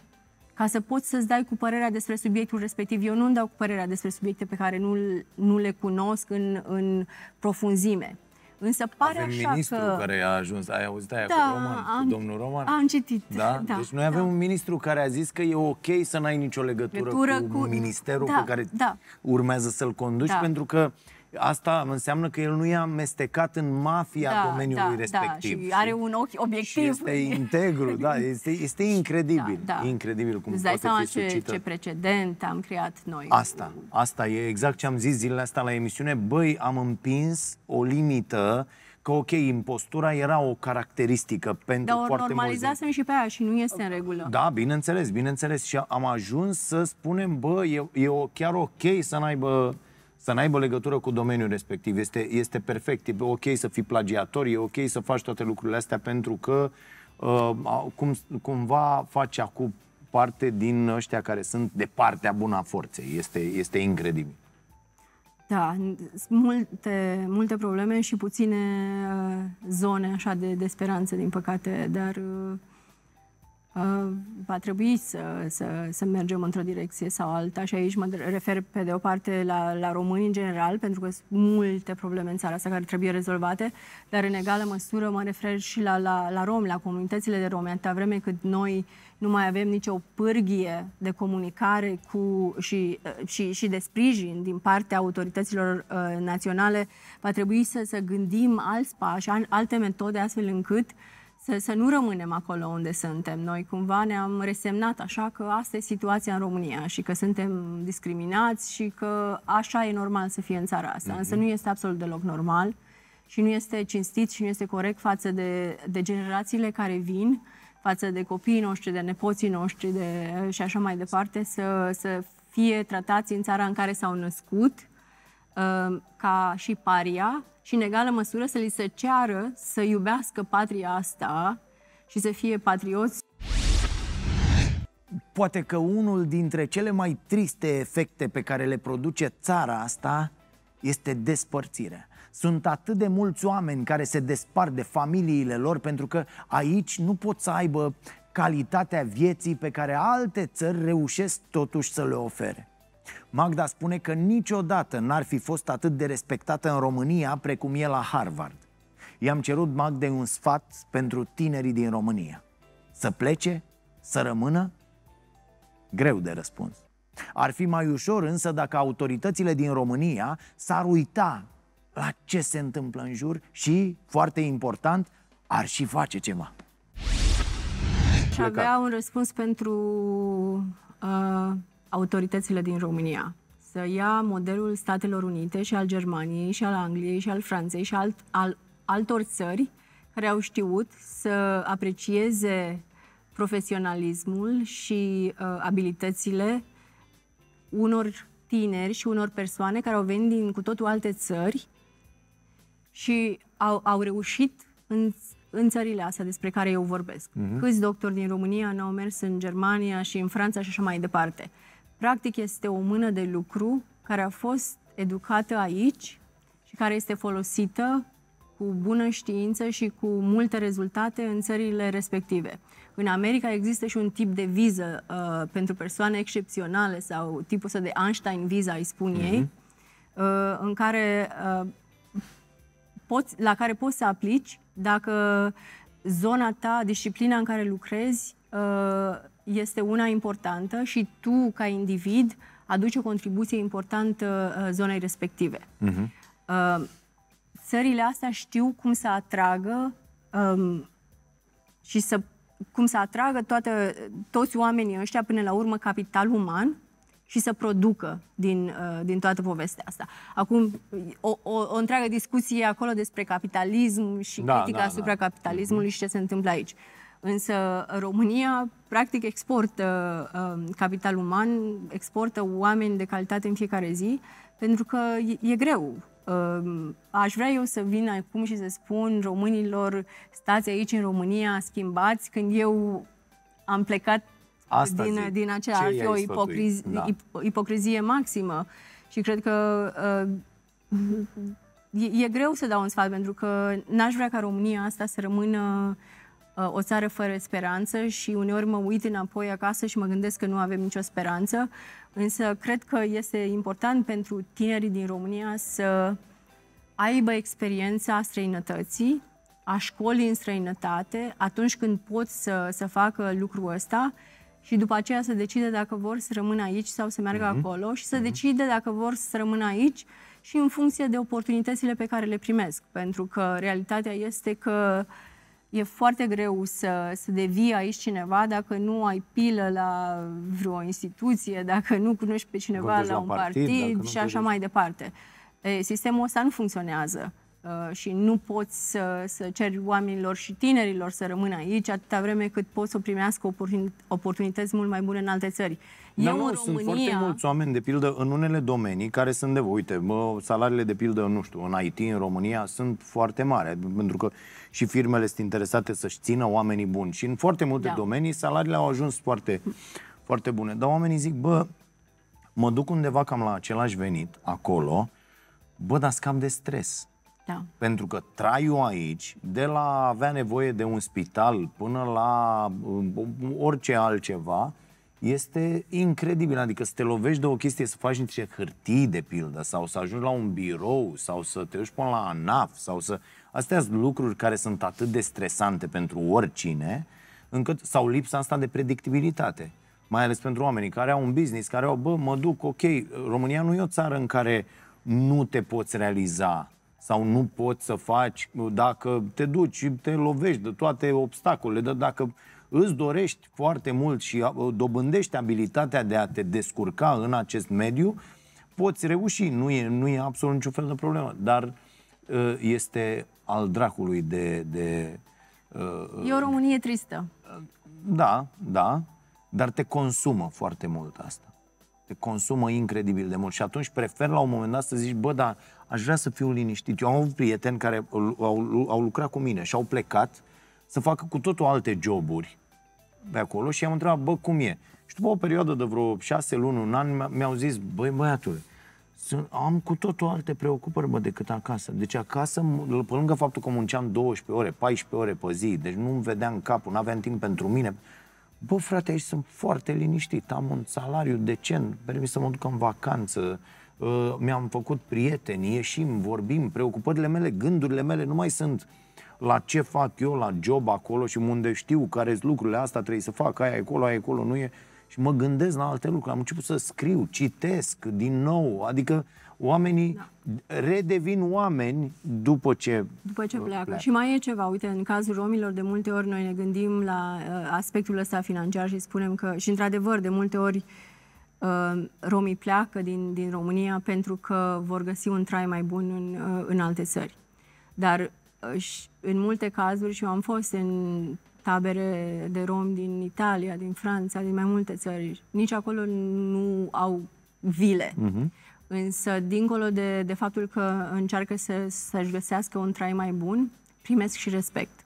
ca să poți să-ți dai cu părerea despre subiectul respectiv? Eu nu-mi dau cu părerea despre subiecte pe care nu le cunosc în profunzime. Însă pare avem așa ministru că... care a ajuns, ai auzit aia da, cu Roman, am... domnul Roman? Am citit, da? Da. Deci noi avem un ministru care a zis că e ok să n-ai nicio legătură cu ministerul pe care urmează să-l conduci, pentru că asta înseamnă că el nu e amestecat în mafia domeniului respectiv. Da, și are un ochi obiectiv. Și este integru, este incredibil. Incredibil cum poate fi sucită. Ce precedent am creat noi. Asta e exact ce am zis zilele astea la emisiune. Băi, am împins o limită că, ok, impostura era o caracteristică pentru foarte mulți. Dar normalizasem și pe aia și nu este în regulă. Da, bineînțeles, bineînțeles. Și am ajuns să spunem, bă, e chiar ok să n-aibă... să n-aibă legătură cu domeniul respectiv. Este perfect. E ok să fii plagiator, e ok să faci toate lucrurile astea pentru că cumva faci acum parte din ăștia care sunt de partea bună a forței. Este incredibil. Da, multe probleme și puține zone așa de speranță, din păcate, dar va trebui să mergem într-o direcție sau alta și aici mă refer pe de o parte la români în general, pentru că sunt multe probleme în țara asta care trebuie rezolvate, dar în egală măsură mă refer și la romi, la comunitățile de romi, atâta vreme cât noi nu mai avem nicio pârghie de comunicare și de sprijin din partea autorităților naționale, va trebui să gândim alți pași, alte metode astfel încât să nu rămânem acolo unde suntem. Noi cumva ne-am resemnat așa că asta e situația în România și că suntem discriminați și că așa e normal să fie în țara asta. Însă nu este absolut deloc normal și nu este cinstit și nu este corect față de generațiile care vin, față de copiii noștri, de nepoții noștri și așa mai departe, să fie tratați în țara în care s-au născut ca și paria și în egală măsură să li se ceară să iubească patria asta și să fie patrioți. Poate că unul dintre cele mai triste efecte pe care le produce țara asta este despărțirea. Sunt atât de mulți oameni care se despart de familiile lor pentru că aici nu pot să aibă calitatea vieții pe care alte țări reușesc totuși să le ofere. Magda spune că niciodată n-ar fi fost atât de respectată în România precum e la Harvard. I-am cerut Magdei un sfat pentru tinerii din România. Să plece? Să rămână? Greu de răspuns. Ar fi mai ușor însă dacă autoritățile din România s-ar uita la ce se întâmplă în jur și, foarte important, ar și face ceva. Și avea un răspuns pentru... autoritățile din România, să ia modelul Statelor Unite și al Germaniei și al Angliei și al Franței și al altor țări care au știut să aprecieze profesionalismul și abilitățile unor tineri și unor persoane care au venit din cu totul alte țări și au reușit în țările astea despre care eu vorbesc. Câți doctori din România n-au mers în Germania și în Franța și așa mai departe. Practic este o mână de lucru care a fost educată aici și care este folosită cu bună știință și cu multe rezultate în țările respective. În America există și un tip de viză pentru persoane excepționale sau tipul ăsta de Einstein visa, îi spun ei, în care, la care poți să aplici dacă zona ta, disciplina în care lucrezi, este una importantă și tu, ca individ, aduci o contribuție importantă zonei respective. Țările astea știu cum să atragă cum să atragă toți oamenii ăștia, până la urmă, capital uman și să producă din toată povestea asta. Acum, o întreagă discuție acolo despre capitalism și critica asupra capitalismului și ce se întâmplă aici. Însă România, practic, exportă capital uman, exportă oameni de calitate în fiecare zi, pentru că e greu. Aș vrea eu să vin acum și să spun românilor, stați aici în România, schimbați, când eu am plecat din aceea. Ar fi o ipocrizie maximă. Și cred că e greu să dau un sfat, pentru că n-aș vrea ca România asta să rămână o țară fără speranță și uneori mă uit înapoi acasă și mă gândesc că nu avem nicio speranță, însă cred că este important pentru tinerii din România să aibă experiența străinătății, a școlii în străinătate, atunci când pot să facă lucrul ăsta și după aceea să decide dacă vor să rămână aici sau să meargă acolo și să decide dacă vor să rămână aici și în funcție de oportunitățile pe care le primesc. Pentru că realitatea este că e foarte greu să devii aici cineva dacă nu ai pilă la vreo instituție, dacă nu cunoști pe cineva la un partid și așa mai departe. Sistemul ăsta nu funcționează și nu poți să ceri oamenilor și tinerilor să rămână aici atâta vreme cât pot să primească oportunități mult mai bune în alte țări. Dar nu, sunt foarte mulți oameni, de pildă, în unele domenii care sunt de voi. Uite, salariile, de pildă, nu știu, în IT, în România, sunt foarte mari, pentru că și firmele sunt interesate să-și țină oamenii buni. Și în foarte multe domenii salariile au ajuns foarte, foarte bune. Dar oamenii zic, bă, mă duc undeva cam la același venit, acolo, bă, dar scap de stres. Da. Pentru că traiul aici, de la a avea nevoie de un spital până la orice altceva, este incredibil. Adică să te lovești de o chestie, să faci niște hârtii, de pildă, sau să ajungi la un birou, sau să te duci până la ANAF, sau să... Astea sunt lucruri care sunt atât de stresante pentru oricine, încât... sau lipsa asta de predictibilitate. Mai ales pentru oamenii care au un business, care au, bă, mă duc, ok, România nu e o țară în care nu te poți realiza sau nu poți să faci dacă te duci și te lovești de toate obstacolele, dacă îți dorești foarte mult și dobândești abilitatea de a te descurca în acest mediu, poți reuși, nu e absolut niciun fel de problemă, dar este al dracului de... E o Românie tristă. Da, da, dar te consumă foarte mult asta. Te consumă incredibil de mult și atunci prefer la un moment dat să zici, bă, dar aș vrea să fiu liniștit. Eu am avut prieteni care au lucrat cu mine și au plecat să facă cu totul alte joburi de acolo și i-am întrebat, bă, cum e? Și după o perioadă de vreo 6 luni, un an, mi-au zis, băi, băiatule, am cu totul alte preocupări, bă, decât acasă. Deci acasă, pe lângă faptul că munceam 12 ore, 14 ore pe zi, deci nu-mi vedeam capul, n-aveam timp pentru mine. Bă, frate, aici sunt foarte liniștit, am un salariu decent, permis să mă duc în vacanță, mi-am făcut prieteni, ieșim, vorbim, preocupările mele, gândurile mele nu mai sunt la ce fac eu, la job acolo și unde știu care-s lucrurile, asta trebuie să fac, aia acolo, nu e... Și mă gândesc la alte lucruri, am început să scriu, citesc din nou, adică oamenii redevin oameni după ce pleacă. Și mai e ceva, uite, în cazul romilor de multe ori noi ne gândim la aspectul ăsta financiar și spunem că, și într-adevăr, de multe ori romii pleacă din România pentru că vor găsi un trai mai bun în alte țări. Dar în multe cazuri, și eu am fost în tabere de romi din Italia, din Franța, din mai multe țări, nici acolo nu au vile. Însă, dincolo de faptul că încearcă să-și găsească un trai mai bun, primesc și respect.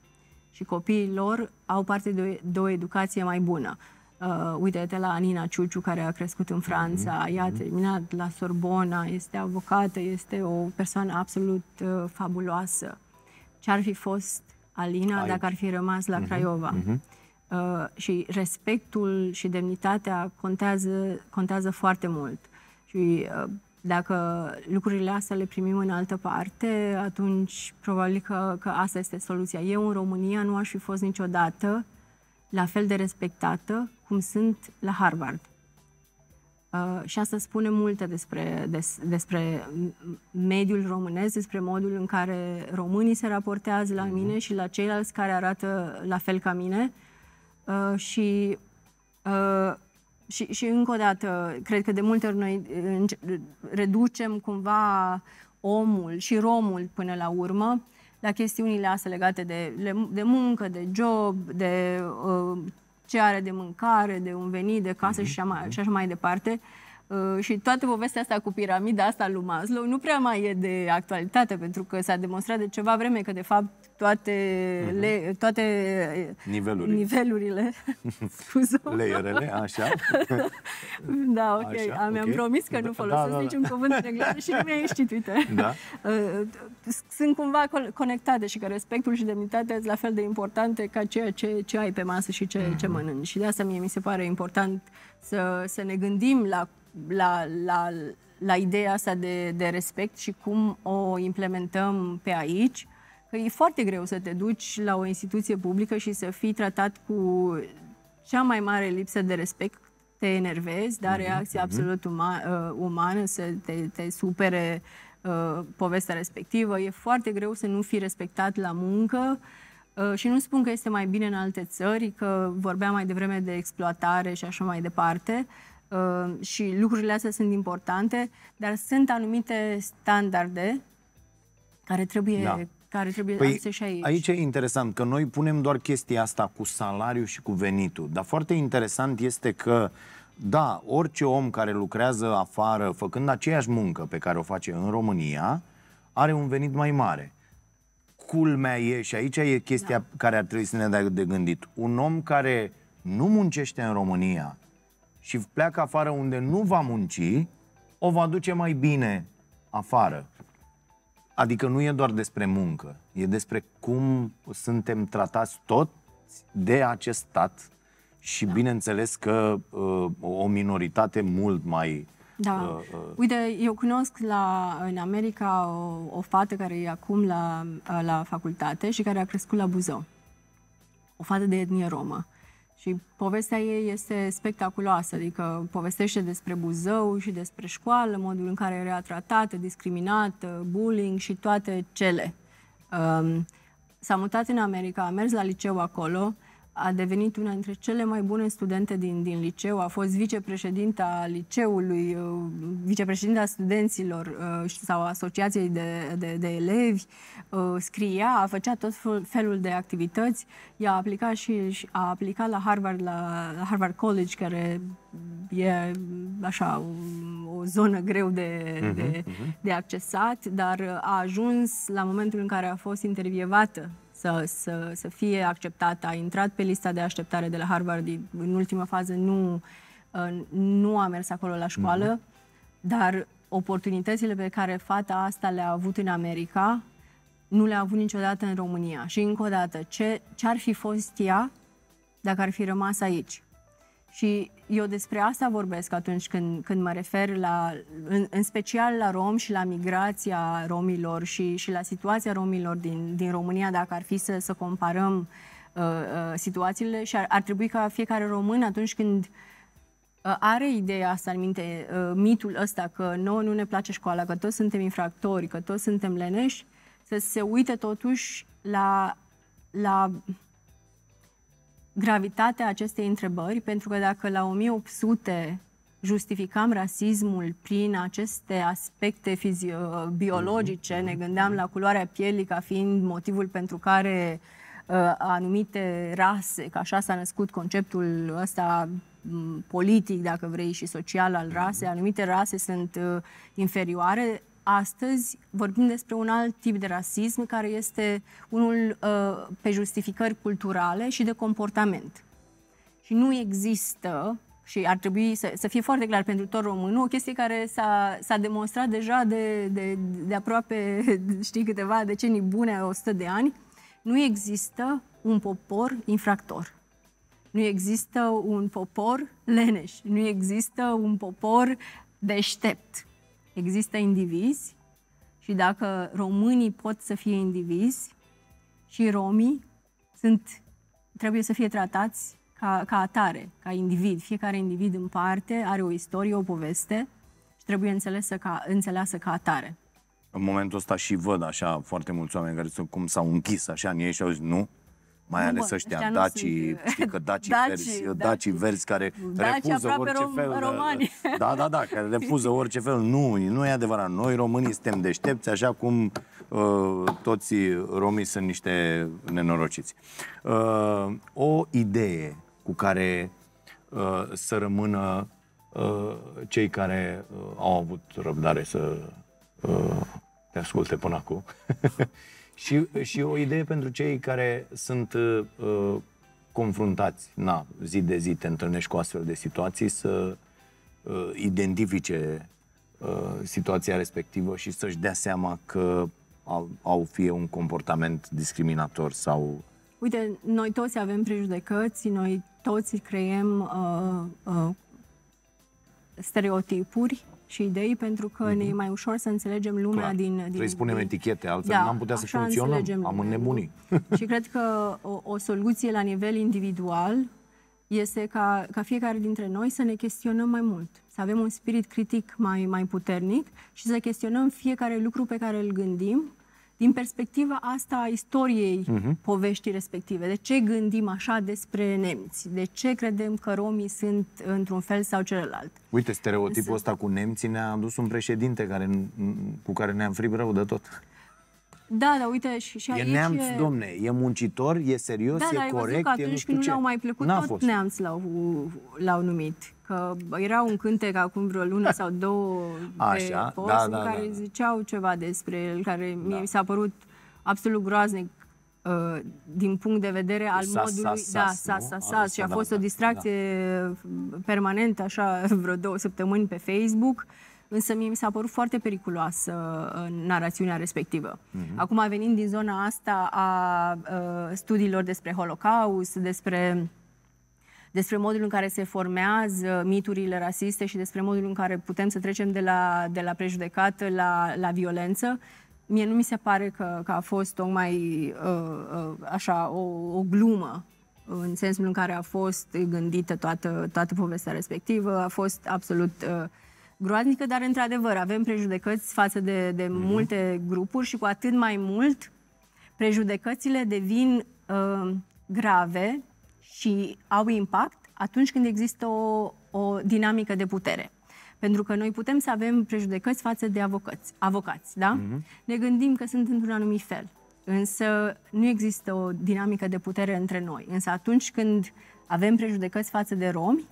Și copiii lor au parte de o educație mai bună. Uite-te la Nina Ciuciu, care a crescut în Franța, ea a terminat la Sorbona, este avocată, este o persoană absolut fabuloasă. Ce-ar fi fost Alina dacă ar fi rămas la Craiova? Și respectul și demnitatea contează foarte mult. Și dacă lucrurile astea le primim în altă parte, atunci probabil că asta este soluția. Eu în România nu aș fi fost niciodată la fel de respectată cum sunt la Harvard. Și asta spune multe despre mediul românesc, despre modul în care românii se raportează la mine și la ceilalți care arată la fel ca mine. Și încă o dată, cred că de multe ori noi reducem cumva omul și romul până la urmă la chestiunile astea legate de muncă, de job, de ce are de mâncare, de un venit, de casă și așa mai departe. Și toată povestea asta cu piramida asta lui Maslow nu prea mai e de actualitate, pentru că s-a demonstrat de ceva vreme că, de fapt, toate nivelurile leierele, așa. Da, ok, mi-am promis că nu folosesc niciun cuvânt în engleză și nu mi-a ieșit, uite. Da. Sunt cumva conectate și că respectul și demnitatea sunt la fel de importante ca ceea ce ai pe masă și ce mănânci. Și de asta mie mi se pare important să ne gândim la la ideea asta de respect și cum o implementăm pe aici, că e foarte greu să te duci la o instituție publică și să fii tratat cu cea mai mare lipsă de respect, te enervezi, dar reacția absolut umană să te supere povestea respectivă. E foarte greu să nu fii respectat la muncă și nu spun că este mai bine în alte țări, că vorbeam mai devreme de exploatare și așa mai departe, și lucrurile astea sunt importante, dar sunt anumite standarde care trebuie... Da. Care trebuie să și aici. Aici e interesant că noi punem doar chestia asta cu salariul și cu venitul, dar foarte interesant este că, da, orice om care lucrează afară făcând aceeași muncă pe care o face în România are un venit mai mare. Culmea e, și aici e chestia care ar trebui să ne dea de gândit, un om care nu muncește în România și pleacă afară unde nu va munci, o va duce mai bine afară. Adică nu e doar despre muncă, e despre cum suntem tratați toți de acest stat și bineînțeles că o minoritate mult mai... Da. Uite, eu cunosc în America o fată care e acum la facultate și care a crescut la Buzău. O fată de etnie romă. Și povestea ei este spectaculoasă, adică povestește despre Buzău și despre școală, modul în care era tratată, discriminată, bullying și toate cele. S-a mutat în America, a mers la liceu acolo, a devenit una dintre cele mai bune studente din liceu, a fost vicepreședinta liceului, vicepreședinta studenților sau asociației de elevi, scria, făcea tot felul de activități. Ea a aplicat și a aplicat la Harvard, la Harvard College, care e așa o zonă greu de accesat, dar a ajuns la momentul în care a fost intervievată să fie acceptată, a intrat pe lista de așteptare de la Harvard. În ultima fază nu a mers acolo la școală, dar oportunitățile pe care fata asta le-a avut în America nu le-a avut niciodată în România. Și încă o dată, ce-ar fi fost ea dacă ar fi rămas aici? Și eu despre asta vorbesc atunci când mă refer în special la romi și la migrația romilor și la situația romilor din România, dacă ar fi să comparăm situațiile. Și ar trebui ca fiecare român, atunci când are ideea asta în minte, mitul ăsta că nouă nu ne place școala, că toți suntem infractori, că toți suntem leneși, să se uite totuși la gravitatea acestei întrebări, pentru că dacă la 1800 justificam rasismul prin aceste aspecte biologice, ne gândeam la culoarea pielii ca fiind motivul pentru care anumite rase, că așa s-a născut conceptul ăsta politic, dacă vrei, și social al rasei, anumite rase sunt inferioare, astăzi vorbim despre un alt tip de rasism care este unul pe justificări culturale și de comportament. Și nu există, și ar trebui să fie foarte clar pentru tot românul, o chestie care s-a demonstrat deja de aproape, știi, câteva decenii bune, 100 de ani, nu există un popor infractor. Nu există un popor leneș, nu există un popor deștept. Există indivizi și dacă românii pot să fie indivizi, și romii trebuie să fie tratați ca atare, ca individ. Fiecare individ în parte are o istorie, o poveste și trebuie înțeleasă ca atare. În momentul ăsta și văd așa foarte mulți oameni care s-au închis așa în ei și au zis nu. Mai ales ăștia dacii, știi că dacii verzi care refuză orice fel. Da, da, da, care refuză orice fel. Nu e adevărat. Noi românii suntem deștepți, așa cum toți romii sunt niște nenorociți. O idee cu care să rămână cei care au avut răbdare să te asculte până acum. Și o idee pentru cei care sunt confruntați, zi de zi te întâlnești cu astfel de situații, să identifice situația respectivă și să-și dea seama că au fie un comportament discriminator sau... Uite, noi toți avem prejudecăți, noi toți creăm stereotipuri și idei, pentru că ne e mai ușor să înțelegem lumea din... Să-i spunem etichete, altfel n-am putea să funcționăm, am înnebunit. Și cred că o soluție la nivel individual este ca fiecare dintre noi să ne chestionăm mai mult, să avem un spirit critic mai puternic și să chestionăm fiecare lucru pe care îl gândim din perspectiva asta a istoriei poveștii respective. De ce gândim așa despre nemți? De ce credem că romii sunt într-un fel sau celălalt? Uite, stereotipul ăsta cu nemții ne-a adus un președinte cu care ne-am frit rău de tot. Da, dar uite, și aici... E neamț, domne, e muncitor, e serios, e corect, e nu știu ce. Da, dar atunci când nu l-au mai plăcut, tot neamț l-au numit. Că era un cântec acum vreo lună sau două de post în care ziceau ceva despre el, care mi s-a părut absolut groaznic din punct de vedere al modului... Da, sas, și a fost o distracție permanentă, așa, vreo 2 săptămâni pe Facebook. Însă mie mi s-a părut foarte periculoasă narațiunea respectivă. Acum, venind din zona asta a studiilor despre Holocaust, despre modul în care se formează miturile rasiste și despre modul în care putem să trecem de la prejudecată la violență, mie nu mi se pare că a fost tocmai așa o glumă, în sensul în care a fost gândită toată povestea respectivă, a fost absolut... groaznică, dar într-adevăr avem prejudecăți față de multe grupuri și cu atât mai mult prejudecățile devin grave și au impact atunci când există o dinamică de putere. Pentru că noi putem să avem prejudecăți față de avocați, da? Ne gândim că sunt într-un anumit fel, însă nu există o dinamică de putere între noi. Însă atunci când avem prejudecăți față de romi,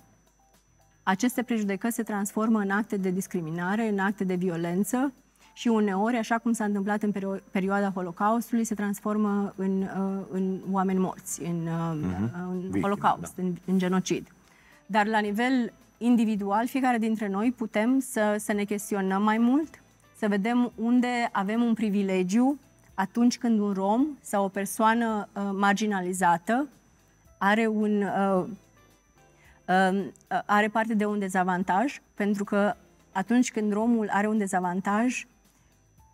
aceste prejudecăți se transformă în acte de discriminare, în acte de violență și uneori, așa cum s-a întâmplat în perioada Holocaustului, se transformă în oameni morți, în Holocaust, în genocid. Dar la nivel individual, fiecare dintre noi putem să ne chestionăm mai mult, să vedem unde avem un privilegiu atunci când un rom sau o persoană marginalizată are are parte de un dezavantaj, pentru că atunci când romul are un dezavantaj,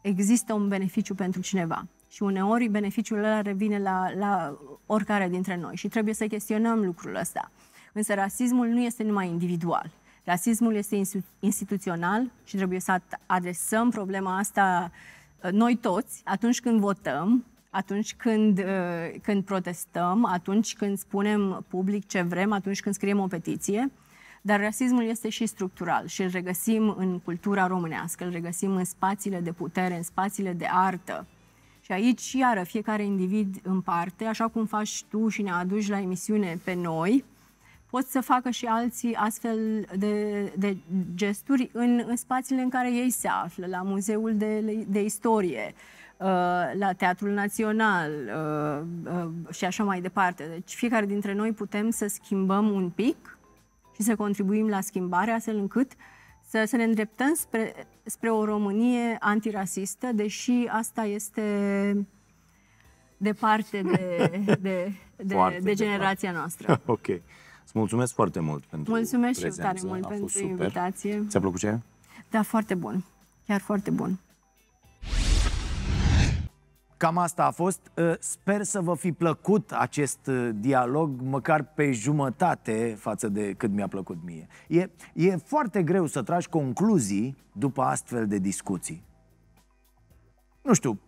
există un beneficiu pentru cineva. Și uneori beneficiul ăla revine la oricare dintre noi și trebuie să chestionăm lucrul ăsta. Însă rasismul nu este numai individual. Rasismul este instituțional și trebuie să adresăm problema asta noi toți atunci când votăm, atunci când protestăm, atunci când spunem public ce vrem, atunci când scriem o petiție. Dar rasismul este și structural și îl regăsim în cultura românească, îl regăsim în spațiile de putere, în spațiile de artă. Și aici, iară, fiecare individ în parte, așa cum faci tu și ne aduci la emisiune pe noi, pot să facă și alții astfel de gesturi în spațiile în care ei se află, la Muzeul de Istorie, la Teatrul Național și așa mai departe. Deci fiecare dintre noi putem să schimbăm un pic și să contribuim la schimbare, astfel încât să ne îndreptăm spre o Românie antirasistă, deși asta este departe de generația noastră. Ok. Îți mulțumesc foarte mult pentru prezență. Mulțumesc și eu tare mult pentru invitație. Ți-a plăcut ce? Da, foarte bun. Chiar foarte bun. Cam asta a fost. Sper să vă fi plăcut acest dialog, măcar pe jumătate față de cât mi-a plăcut mie. E foarte greu să tragi concluzii după astfel de discuții. Nu știu,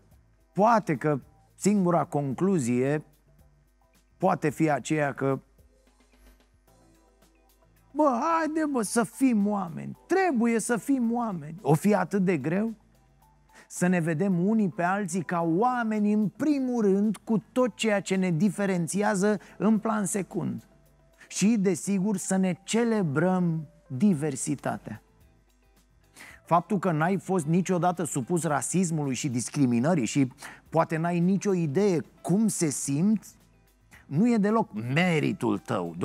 poate că singura concluzie poate fi aceea că haide să fim oameni, trebuie să fim oameni. O fi atât de greu? Să ne vedem unii pe alții ca oameni, în primul rând, cu tot ceea ce ne diferențiază în plan secund. Și, desigur, să ne celebrăm diversitatea. Faptul că n-ai fost niciodată supus rasismului și discriminării și poate n-ai nicio idee cum se simt, nu e deloc meritul tău,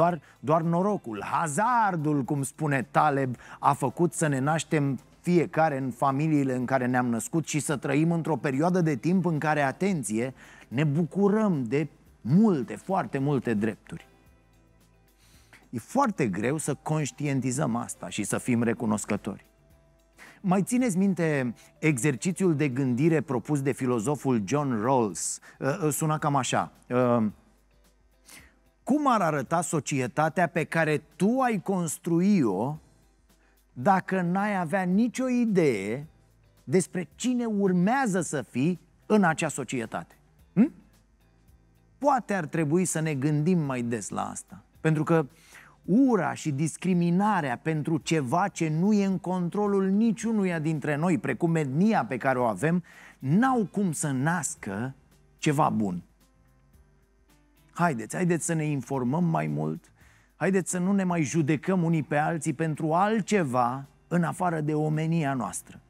doar norocul, hazardul, cum spune Taleb, a făcut să ne naștem fiecare în familiile în care ne-am născut și să trăim într-o perioadă de timp în care, atenție, ne bucurăm de multe, foarte multe drepturi. E foarte greu să conștientizăm asta și să fim recunoscători. Mai țineți minte exercițiul de gândire propus de filozoful John Rawls? Suna cam așa. Cum ar arăta societatea pe care tu ai construi-o dacă n-ai avea nicio idee despre cine urmează să fii în acea societate? Hm? Poate ar trebui să ne gândim mai des la asta, pentru că ura și discriminarea pentru ceva ce nu e în controlul niciunuia dintre noi, precum etnia pe care o avem, n-au cum să nască ceva bun. Haideți să ne informăm mai mult, haideți să nu ne mai judecăm unii pe alții pentru altceva în afară de omenia noastră.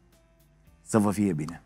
Să vă fie bine!